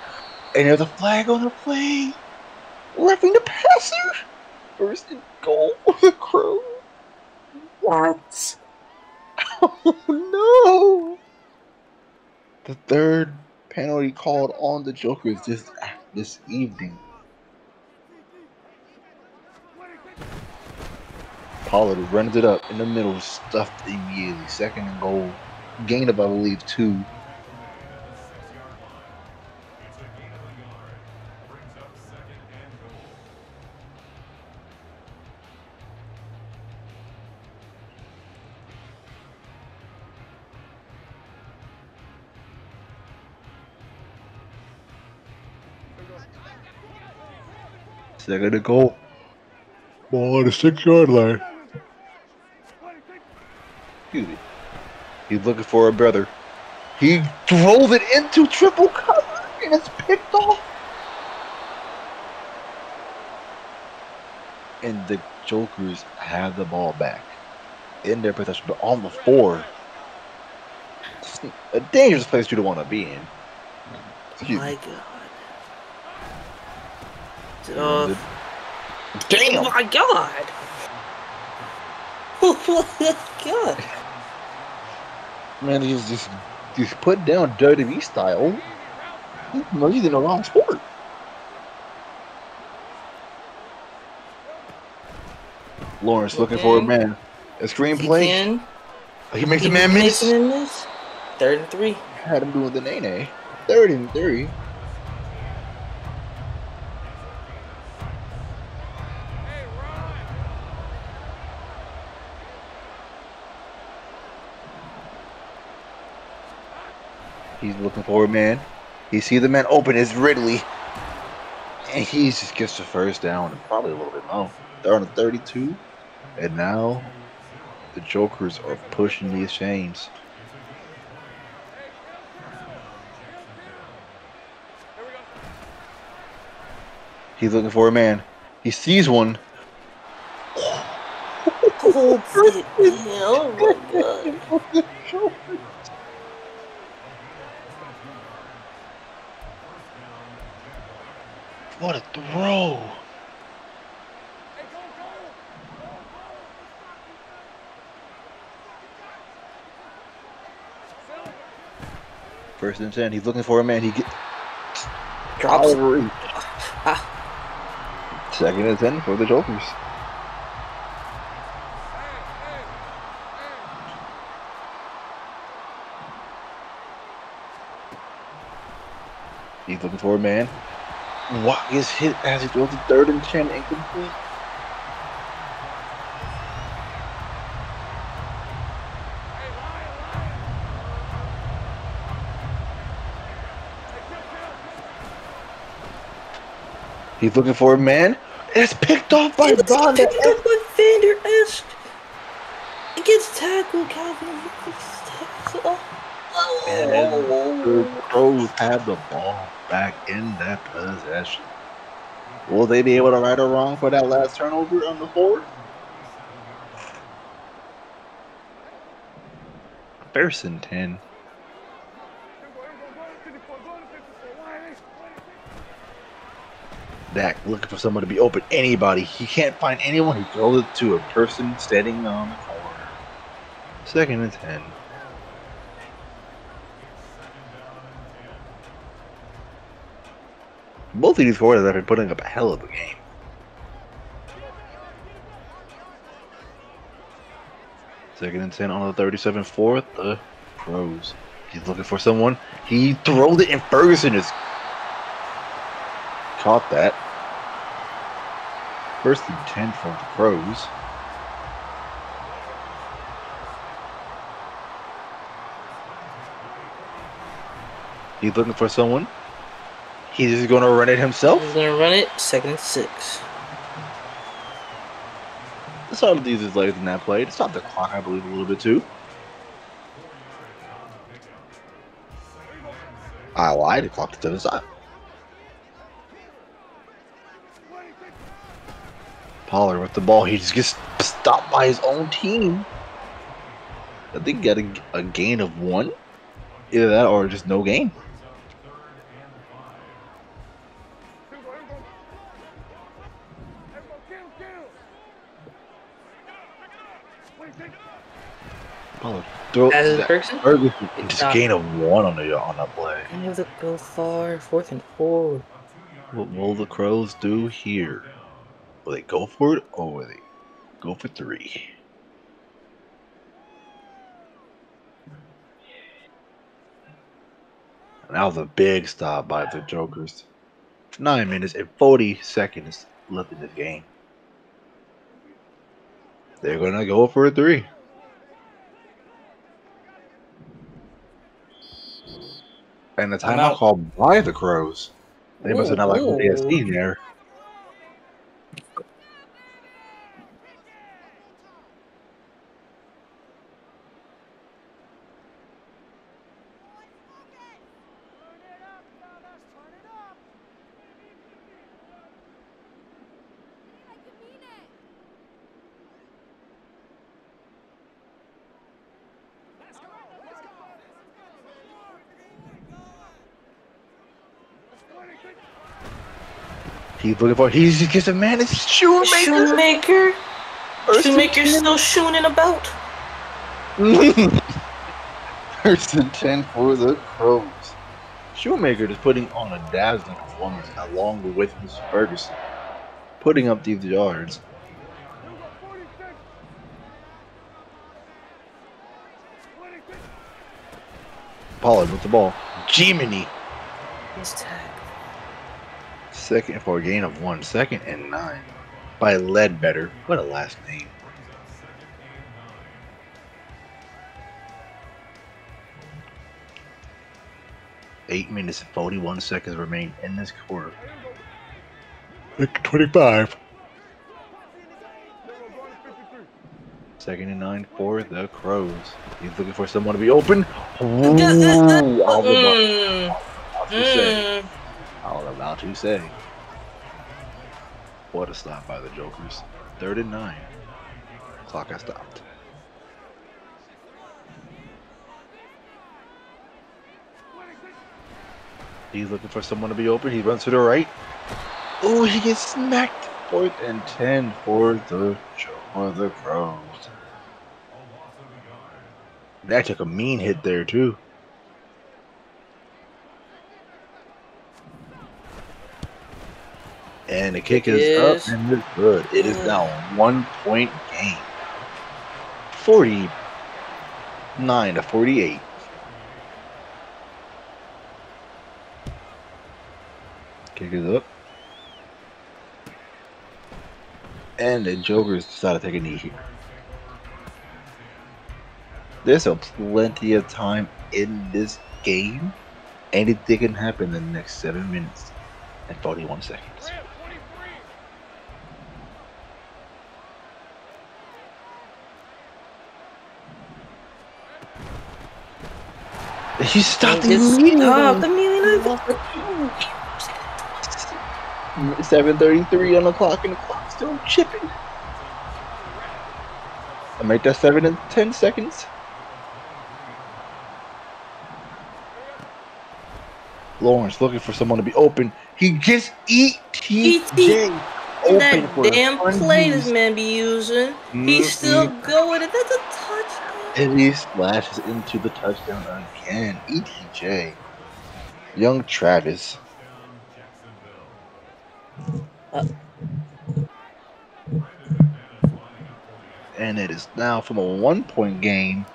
and there's a flag on the play. Roughing the passer. First and goal for the Crows. What? Oh no! The third penalty called on the Jokers this evening. Pollard runs it up in the middle, stuffed immediately. Second and goal, gain of I believe 2. Second and goal. Ball at the 6-yard line. Dude, he's looking for a brother. He drove it into triple cover and it's picked off. And the Jokers have the ball back in their possession, but on the 4. A dangerous place you don't want to be in. Excuse me. God. Damn! Oh my God! Oh my God! Man, he's just put down WWE style. He's in the wrong sport. Lawrence looking for a man. A screenplay. He makes a man miss. 3rd and 3. Had him doing the nay-nay. 3rd and 3. He's looking for a man. He sees the man open. It's Ridley. And he just gets the first down and probably a little bit more. They're on the 32. And now the Jokers are pushing these chains. He's looking for a man. He sees one. Oh my God. What a throw! First and 10. He's looking for a man. He gets Calvary. 2nd and 10 for the Jokers. He's looking for a man. What is hit as he throws the 3rd and 10 incomplete? He's looking for a man. It's picked off by Vander Esch. It gets tackled, Calvin. It gets tackled. Oh. And the Crows have the ball back in that possession. Will they be able to right or wrong for that last turnover on the 4th? First and 10. Dak looking for someone to be open. Anybody. He can't find anyone. He throws it to a person standing on the corner. 2nd and 10. Both of these quarters have been putting up a hell of a game. Second and 10 on the 37 for the Crows. He's looking for someone. He throws it and Ferguson has caught that. 1st and 10 for the Crows. He's looking for someone. He's just going to run it himself. He's going to run it. 2nd and 6. Let's try to use his legs in that play. To stop the clock, I believe, a little bit too. I lied. The clock is to the side. Pollard with the ball. He just gets stopped by his own team. I think he got a gain of 1. Either that or just no gain. Ferguson just gain a 1 on the play. And he doesn't go far. 4th and 4. What will the Crows do here? Will they go for it or will they go for 3? And that was a big stop by the Jokers. 9 minutes and 40 seconds left in the game. They're gonna go for a 3. And the timeout called by the Crows. They must have not liked what they had seen there. He's looking for. He's just a man. It's Schoonmaker. Schoonmaker still shooting about. First and 10 for the Crows. Schoonmaker is putting on a dazzling performance along with Mr. Ferguson, putting up these yards. Pollard with the ball. Jiminy. He's tagged. Second for a gain of 1 second and 9 by Ledbetter. What a last name. Eight minutes and 41 seconds remain in this quarter. 25. Second and 9 for the Crows. He's looking for someone to be open. Ooh, all about to say. What a stop by the Jokers. Third and 9. Clock has stopped. He's looking for someone to be open. He runs to the right. Oh, he gets smacked. Fourth and 10 for the Crows. That took a mean hit there too. And the kick is up and it's good. It is now 1 point game. 49 to 48. Kick is up. And the Jokers decided to take a knee here. There's a plenty of time in this game. Anything can happen in the next 7 minutes and 41 seconds. You stopped immediately. 7:33 on the clock, and the clock's still chipping. I make that 7 and 10 seconds. Lawrence looking for someone to be open. He gets ETJ open. That for damn play this man be using. He's still going. That's a touchdown. And he splashes into the touchdown again. ETJ, young Travis. And it is now from a 1 point game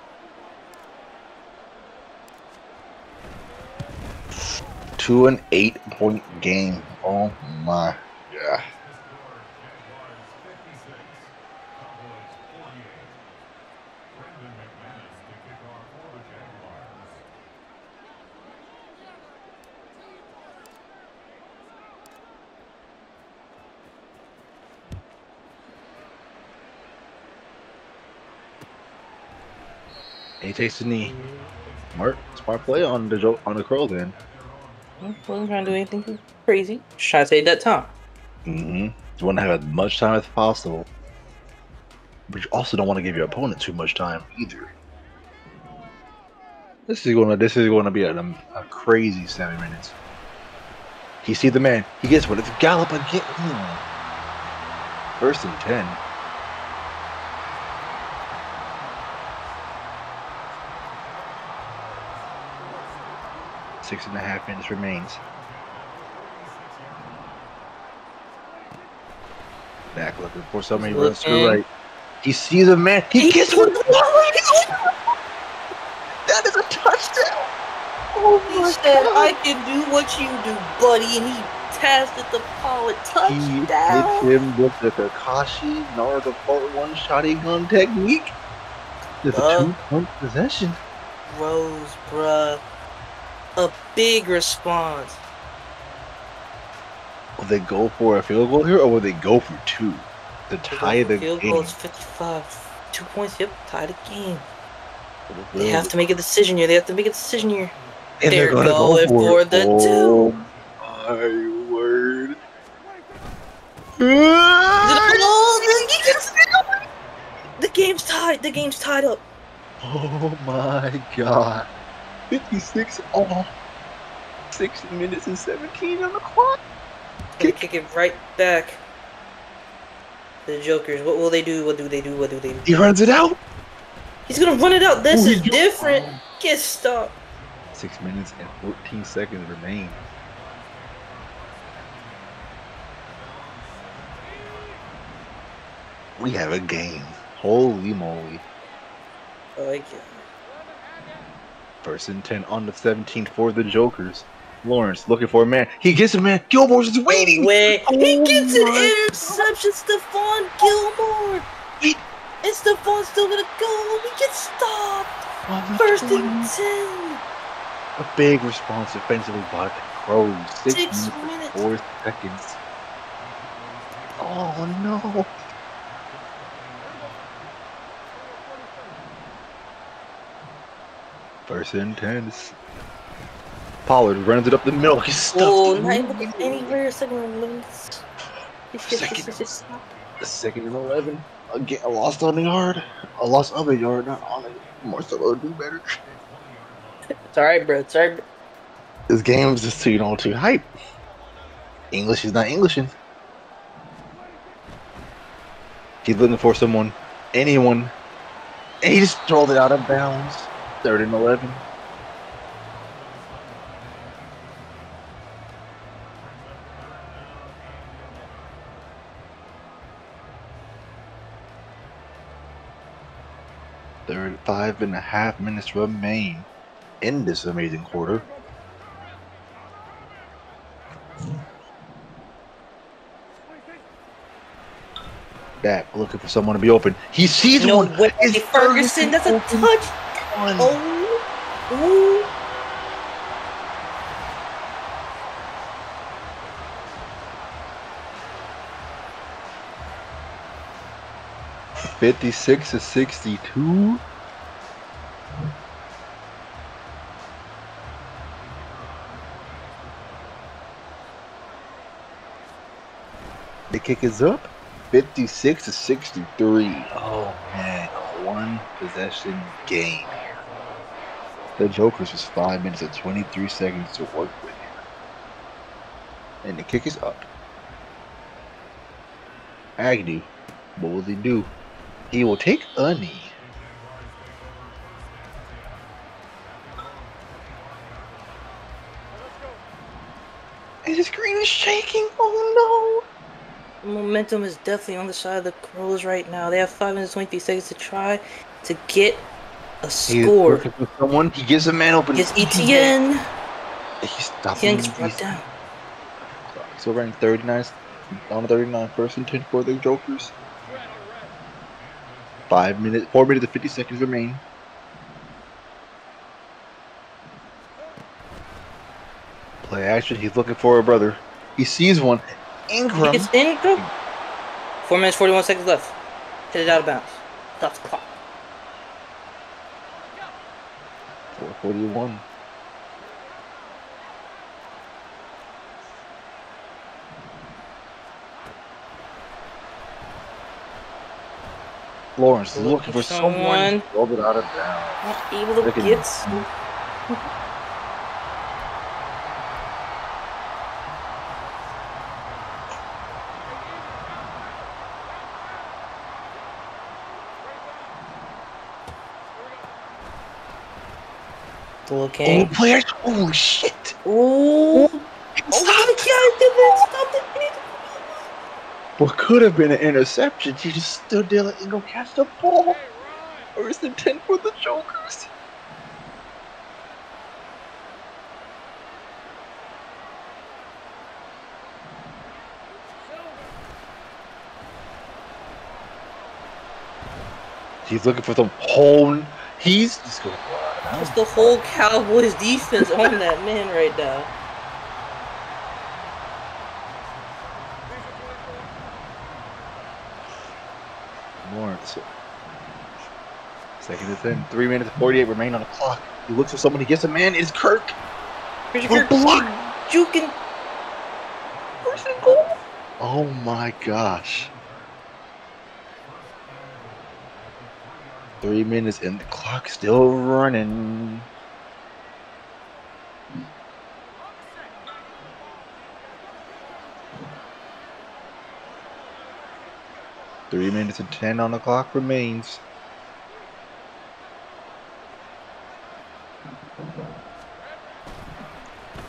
to an 8 point game. Oh my god. He takes the knee. Smart play on the Crows end. I wasn't trying to do anything crazy. Just trying to save that time. You want to have as much time as possible, but you also don't want to give your opponent too much time either. This is going to be a crazy 7 minutes. He sees the man. He gets what? It's Gallup again. First and 10. Six and a half minutes remains. Back looking for somebody. He runs to the right. He sees a man. He gets one. That is a touchdown. Oh my god. I can do what you do, buddy. And he tasked it to Pollard. Touchdown. He hit him with the Kakashi Naruto one shotgun technique. It's a 2 point possession. Rose, bruh. A big response. Will they go for a field goal here, or will they go for two to tie the game? Field goal is 55. 2 points, yep, tie the game. They have to make a decision here. And they're going for the two. Oh my word. The game's tied. The game's tied up. Oh my god. 56 all. 6 minutes and 17 on the clock. Gonna kick it right back. The Jokers. What will they do? What do they do? What do they do? He runs it out. He's gonna run it out. This is different. Get stopped. 6 minutes and 14 seconds remain. We have a game. Holy moly. I like it. First and 10 on the 17th for the Jokers. Lawrence looking for a man. He gets a man. Gilmore's just waiting. Wait. Oh, he gets an interception. Stephon Gilmore. Wait. And Stephon's still going to go. He gets stopped. Oh, first and 10. A big response defensively by the Crows. Six minutes. 4 seconds. Oh, no. First and 10. Pollard runs it up the middle. He's stuck. Oh, not able to get anywhere. Second and 11. Again, a loss on the yard. A loss of a yard, not on it. Marcelo do better. It's alright, bro. It's alright. This game's just too, too hype. English is not Englishing. He's looking for someone, anyone, and he just rolled it out of bounds. Third and 11. Third, 5.5 minutes remain in this amazing quarter. Dak looking for someone to be open. He sees one. It's Ferguson. That's a touchdown. Oh. 56-62. The kick is up. 56-63. Oh man, a one possession game. The Jokers was 5 minutes and 23 seconds to work with him. And the kick is up. Agnew, what will he do? He will take a knee. And the screen is shaking. Oh no! Momentum is definitely on the side of the Crows right now. They have 5 minutes and 23 seconds to try to get a score. He someone. He gives a man open. It's ETN. Etienne gets brought down. So we're in 39, on 39, first and 10 for the Jokers. 4 minutes and 50 seconds remain. Play action. He's looking for a brother. He sees one. Ingram. It's Ingram. 4 minutes, 41 seconds left. Hit it out of bounds. Stops the clock. 4:41. Lawrence is looking for someone. Rolled it out of bounds. Not able to get. Looking. Oh, players! Oh shit! Oh! Stop it! What could have been an interception? He just stood there and go catch the ball. Or is the 10 for the Jokers? He's looking for some home. He's just going. It's the whole Cowboys defense on that man right now. Lawrence. Second and 10. 3 minutes and 48 remain on the clock. He looks for someone. He gets a man. It's Kirk. Christian Kirk. Block. Juking. First and goal. Oh my gosh. 3 minutes and the clock still running. 3:10 on the clock remains.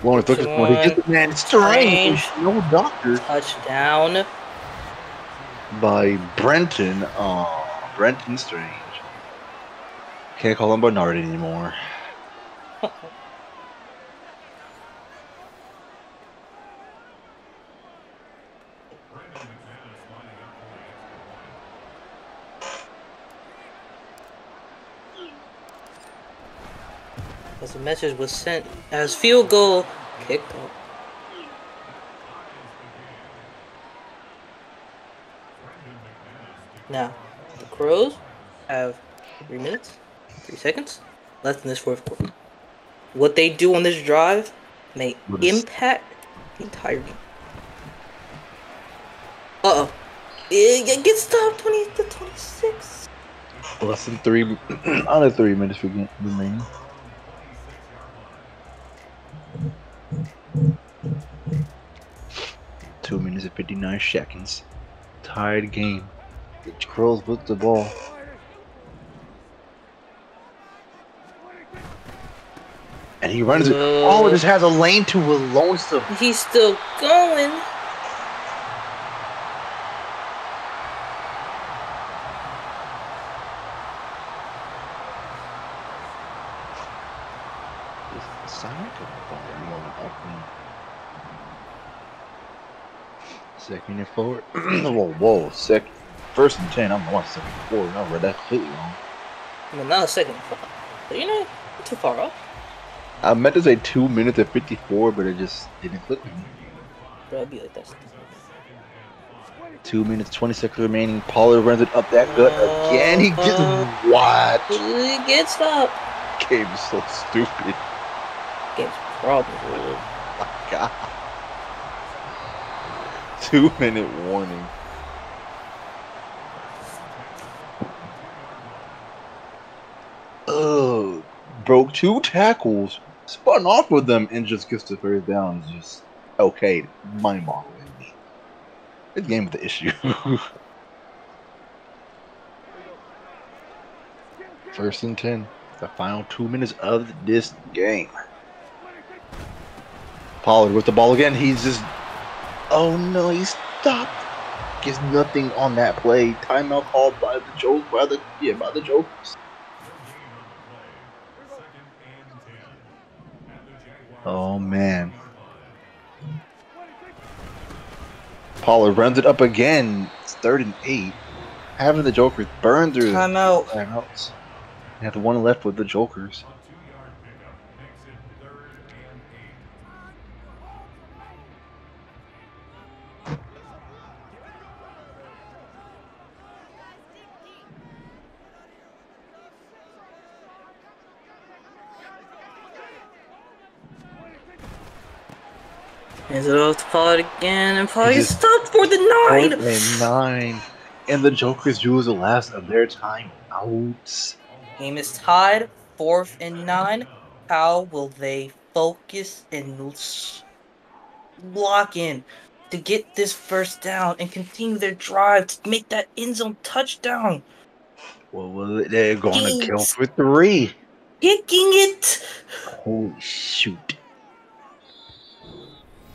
Lawrence looking for it. He gets the man Strange. No doctor. Touchdown by Brenton. Oh, Brenton Strange. Can't call him Bernard anymore. As the message was sent as field goal kicked up. Now, the Crows have 3 minutes, 3 seconds left in this fourth quarter. What they do on this drive may impact the entire game. Uh-oh. It gets stopped 20 to 26. Less than three, under 3 minutes remain. Minutes and 59 seconds. Tied game. The Crows with the ball. And he runs it. Oh, it just has a lane to a lone stuff. He's still going. Second and forward. whoa. First and 10. I'm the one second forward. I read that completely wrong. Well, not a second. But you know, too far off. I meant to say 2:54, but it just didn't click me. Bro, I'd be like that. 2:20 remaining. Pollard runs it up that gut again. He gets wide. He gets up. Game is so stupid. Game's probably. Oh my god. 2-minute warning. Oh, broke 2 tackles, spun off with them, and just gets to first down. Just okay, mind-boggling. This game with the issue. First and 10. The final 2 minutes of this game. Pollard with the ball again. He's just. Oh no, he stopped. Gets nothing on that play. Timeout called by the Jokers. By the Jokers. Oh man. Pollard runs it up again. It's 3rd and 8. Having the Jokers burn through timeouts. They have the one left with the Jokers. Is it off to Pollard again? And Pollard is stopped for the 9! And the Jokers drew the last of their timeouts. Game is tied, 4th and 9. How will they focus and lock in to get this first down and continue their drive to make that end zone touchdown? Well, they're going to kill for 3. Kicking it! Holy shoot.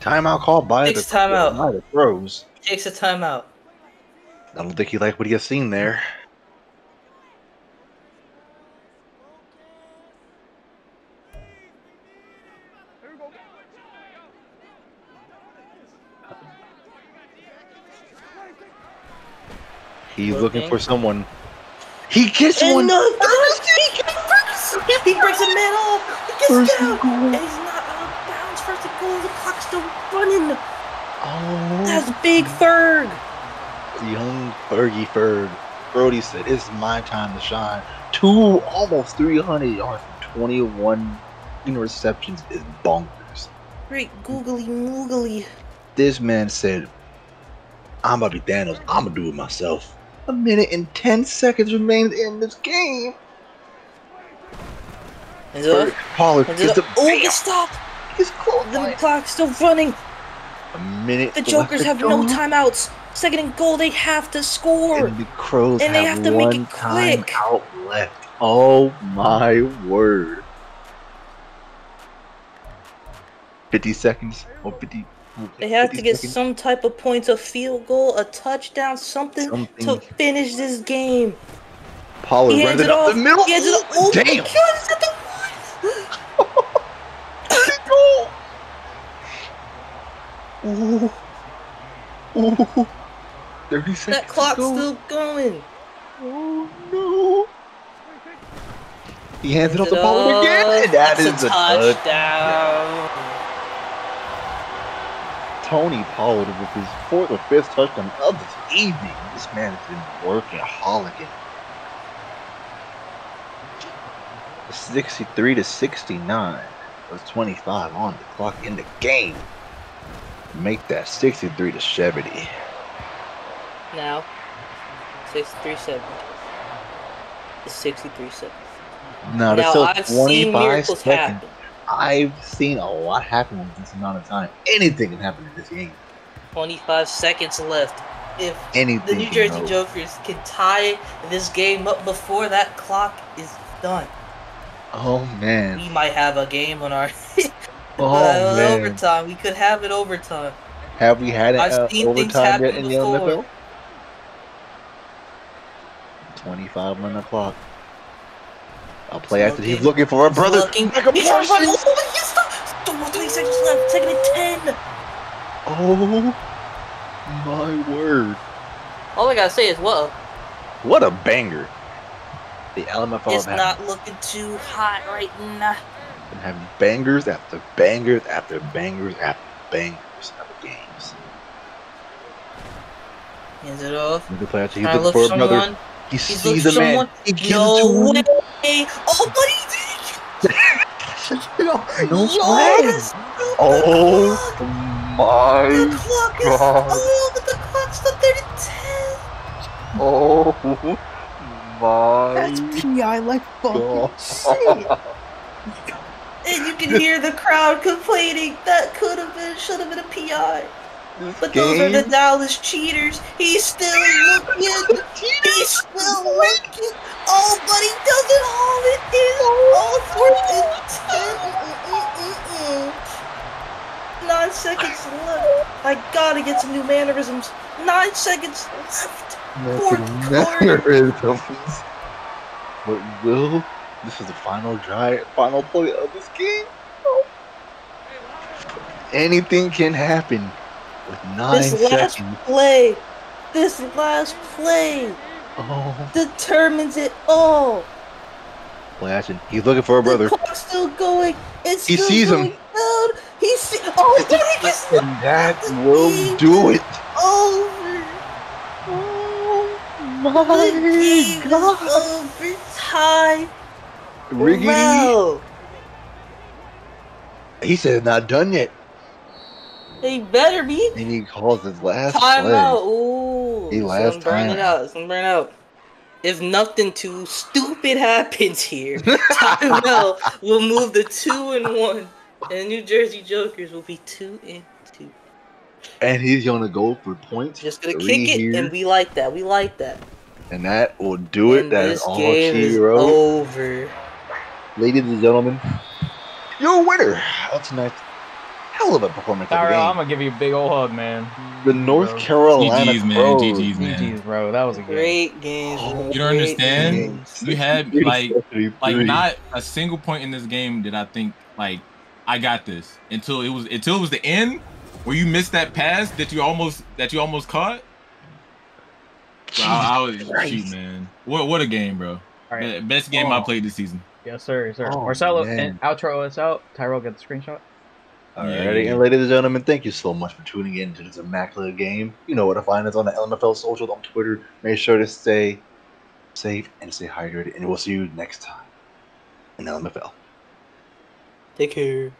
Timeout called by the Crows. Takes a timeout. I don't think he liked what he has seen there. He's looking for someone. He gets one. He breaks a man off. He gets down. And he's not out of bounds. First and goal. The clock's still running. Oh, that's Big Ferg. Young Fergie Ferg. Brody said, "It's my time to shine." Almost 300 yards from 21 interceptions is bonkers. Great googly moogly. This man said, "I'm about to be Thanos. I'm gonna do it myself." 1 minute and 10 seconds remains in this game. Pollard gets the stop. He's close. The clock's still running. A minute. The Jokers have no timeouts. Second and goal, they have to score. And the Crows and they have to make it quick. Out left. Oh my word. 50 seconds or 50. They have to get some type of points, a field goal, a touchdown, something to finish this game. Pollard runs it up the middle. He it up. Oh, damn. He's at the one. 30 goal. Ooh. Ooh. 30 seconds. That clock's still going. Oh, no. He hands it off to Pollard again. And that is a touchdown. Tony Pollard with his fourth or fifth touchdown of this evening. This man has been working holiday. 63-69 with 25 on the clock in the game. Make that 63-70. Now 63-70. It's 63-70. No, that's still 25 seconds. I've seen a lot happen in this amount of time. Anything can happen in this game. 25 seconds left. If the New Jersey Jokers can tie this game up before that clock is done. Oh, man. We might have a game on our overtime. We could have it overtime. Have we had it overtime yet in the LMFL? 25 on the clock. I'll play after he's looking for a brother. Micah Parsons. Oh, 3 seconds left. Second and 10. Oh my word! All I gotta say is what a banger. The LMFL is not looking too hot right now. And having bangers after bangers after bangers after bangers of games. Hands it off. Good play after he looks for another. He sees a man. He kills him. Oh, buddy! Oh my God! Oh, but the clock's the 30-10. Oh my! That's PI like fucking shit. And you can hear the crowd complaining. That could have been, should have been a PI. But those are the Dallas cheaters. He's still looking. He's still looking. Oh, but he doesn't hold it in. Oh, 4 and 10. 9 seconds left. I gotta get some new mannerisms. 9 seconds left. Fourth mannerisms. But will this is the final play of this game? Oh. Anything can happen. With 9 seconds. This last play determines it all. Flashing. He's looking for a brother. The clock's still going. It's he still sees going him. Down. He sees him. Oh, dude, he gets and that will do it. Over. Oh, my God. Overtime. Riggy. Wow. He said, not done yet. They better be. And he calls his last timeout. Ooh, he last time out. If nothing too stupid happens here, timeout will move the 2-1, and New Jersey Jokers will be 2-2. And he's gonna go for points. Just gonna kick it, and we like that. We like that. And that will do it. That is all she wrote. Over, ladies and gentlemen, your winner of tonight's hell of a performance. Sorry, I'm gonna give you a big old hug, man. The North Carolina Crows. GG's, bro. That was a great game. Oh, you don't understand. We had like not a single point in this game that I think like I got this until it was the end where you missed that pass that you almost caught. Bro, I was cheating, man. What a game, bro. All right. Best game I played this season. Yes, sir. Oh, Marcelo, and outro us out. Tyrell, get the screenshot. Alrighty, and ladies and gentlemen, thank you so much for tuning in to this immaculate game. You know where to find us on the LMFL social, on Twitter. Make sure to stay safe and stay hydrated, and we'll see you next time in LMFL. Take care.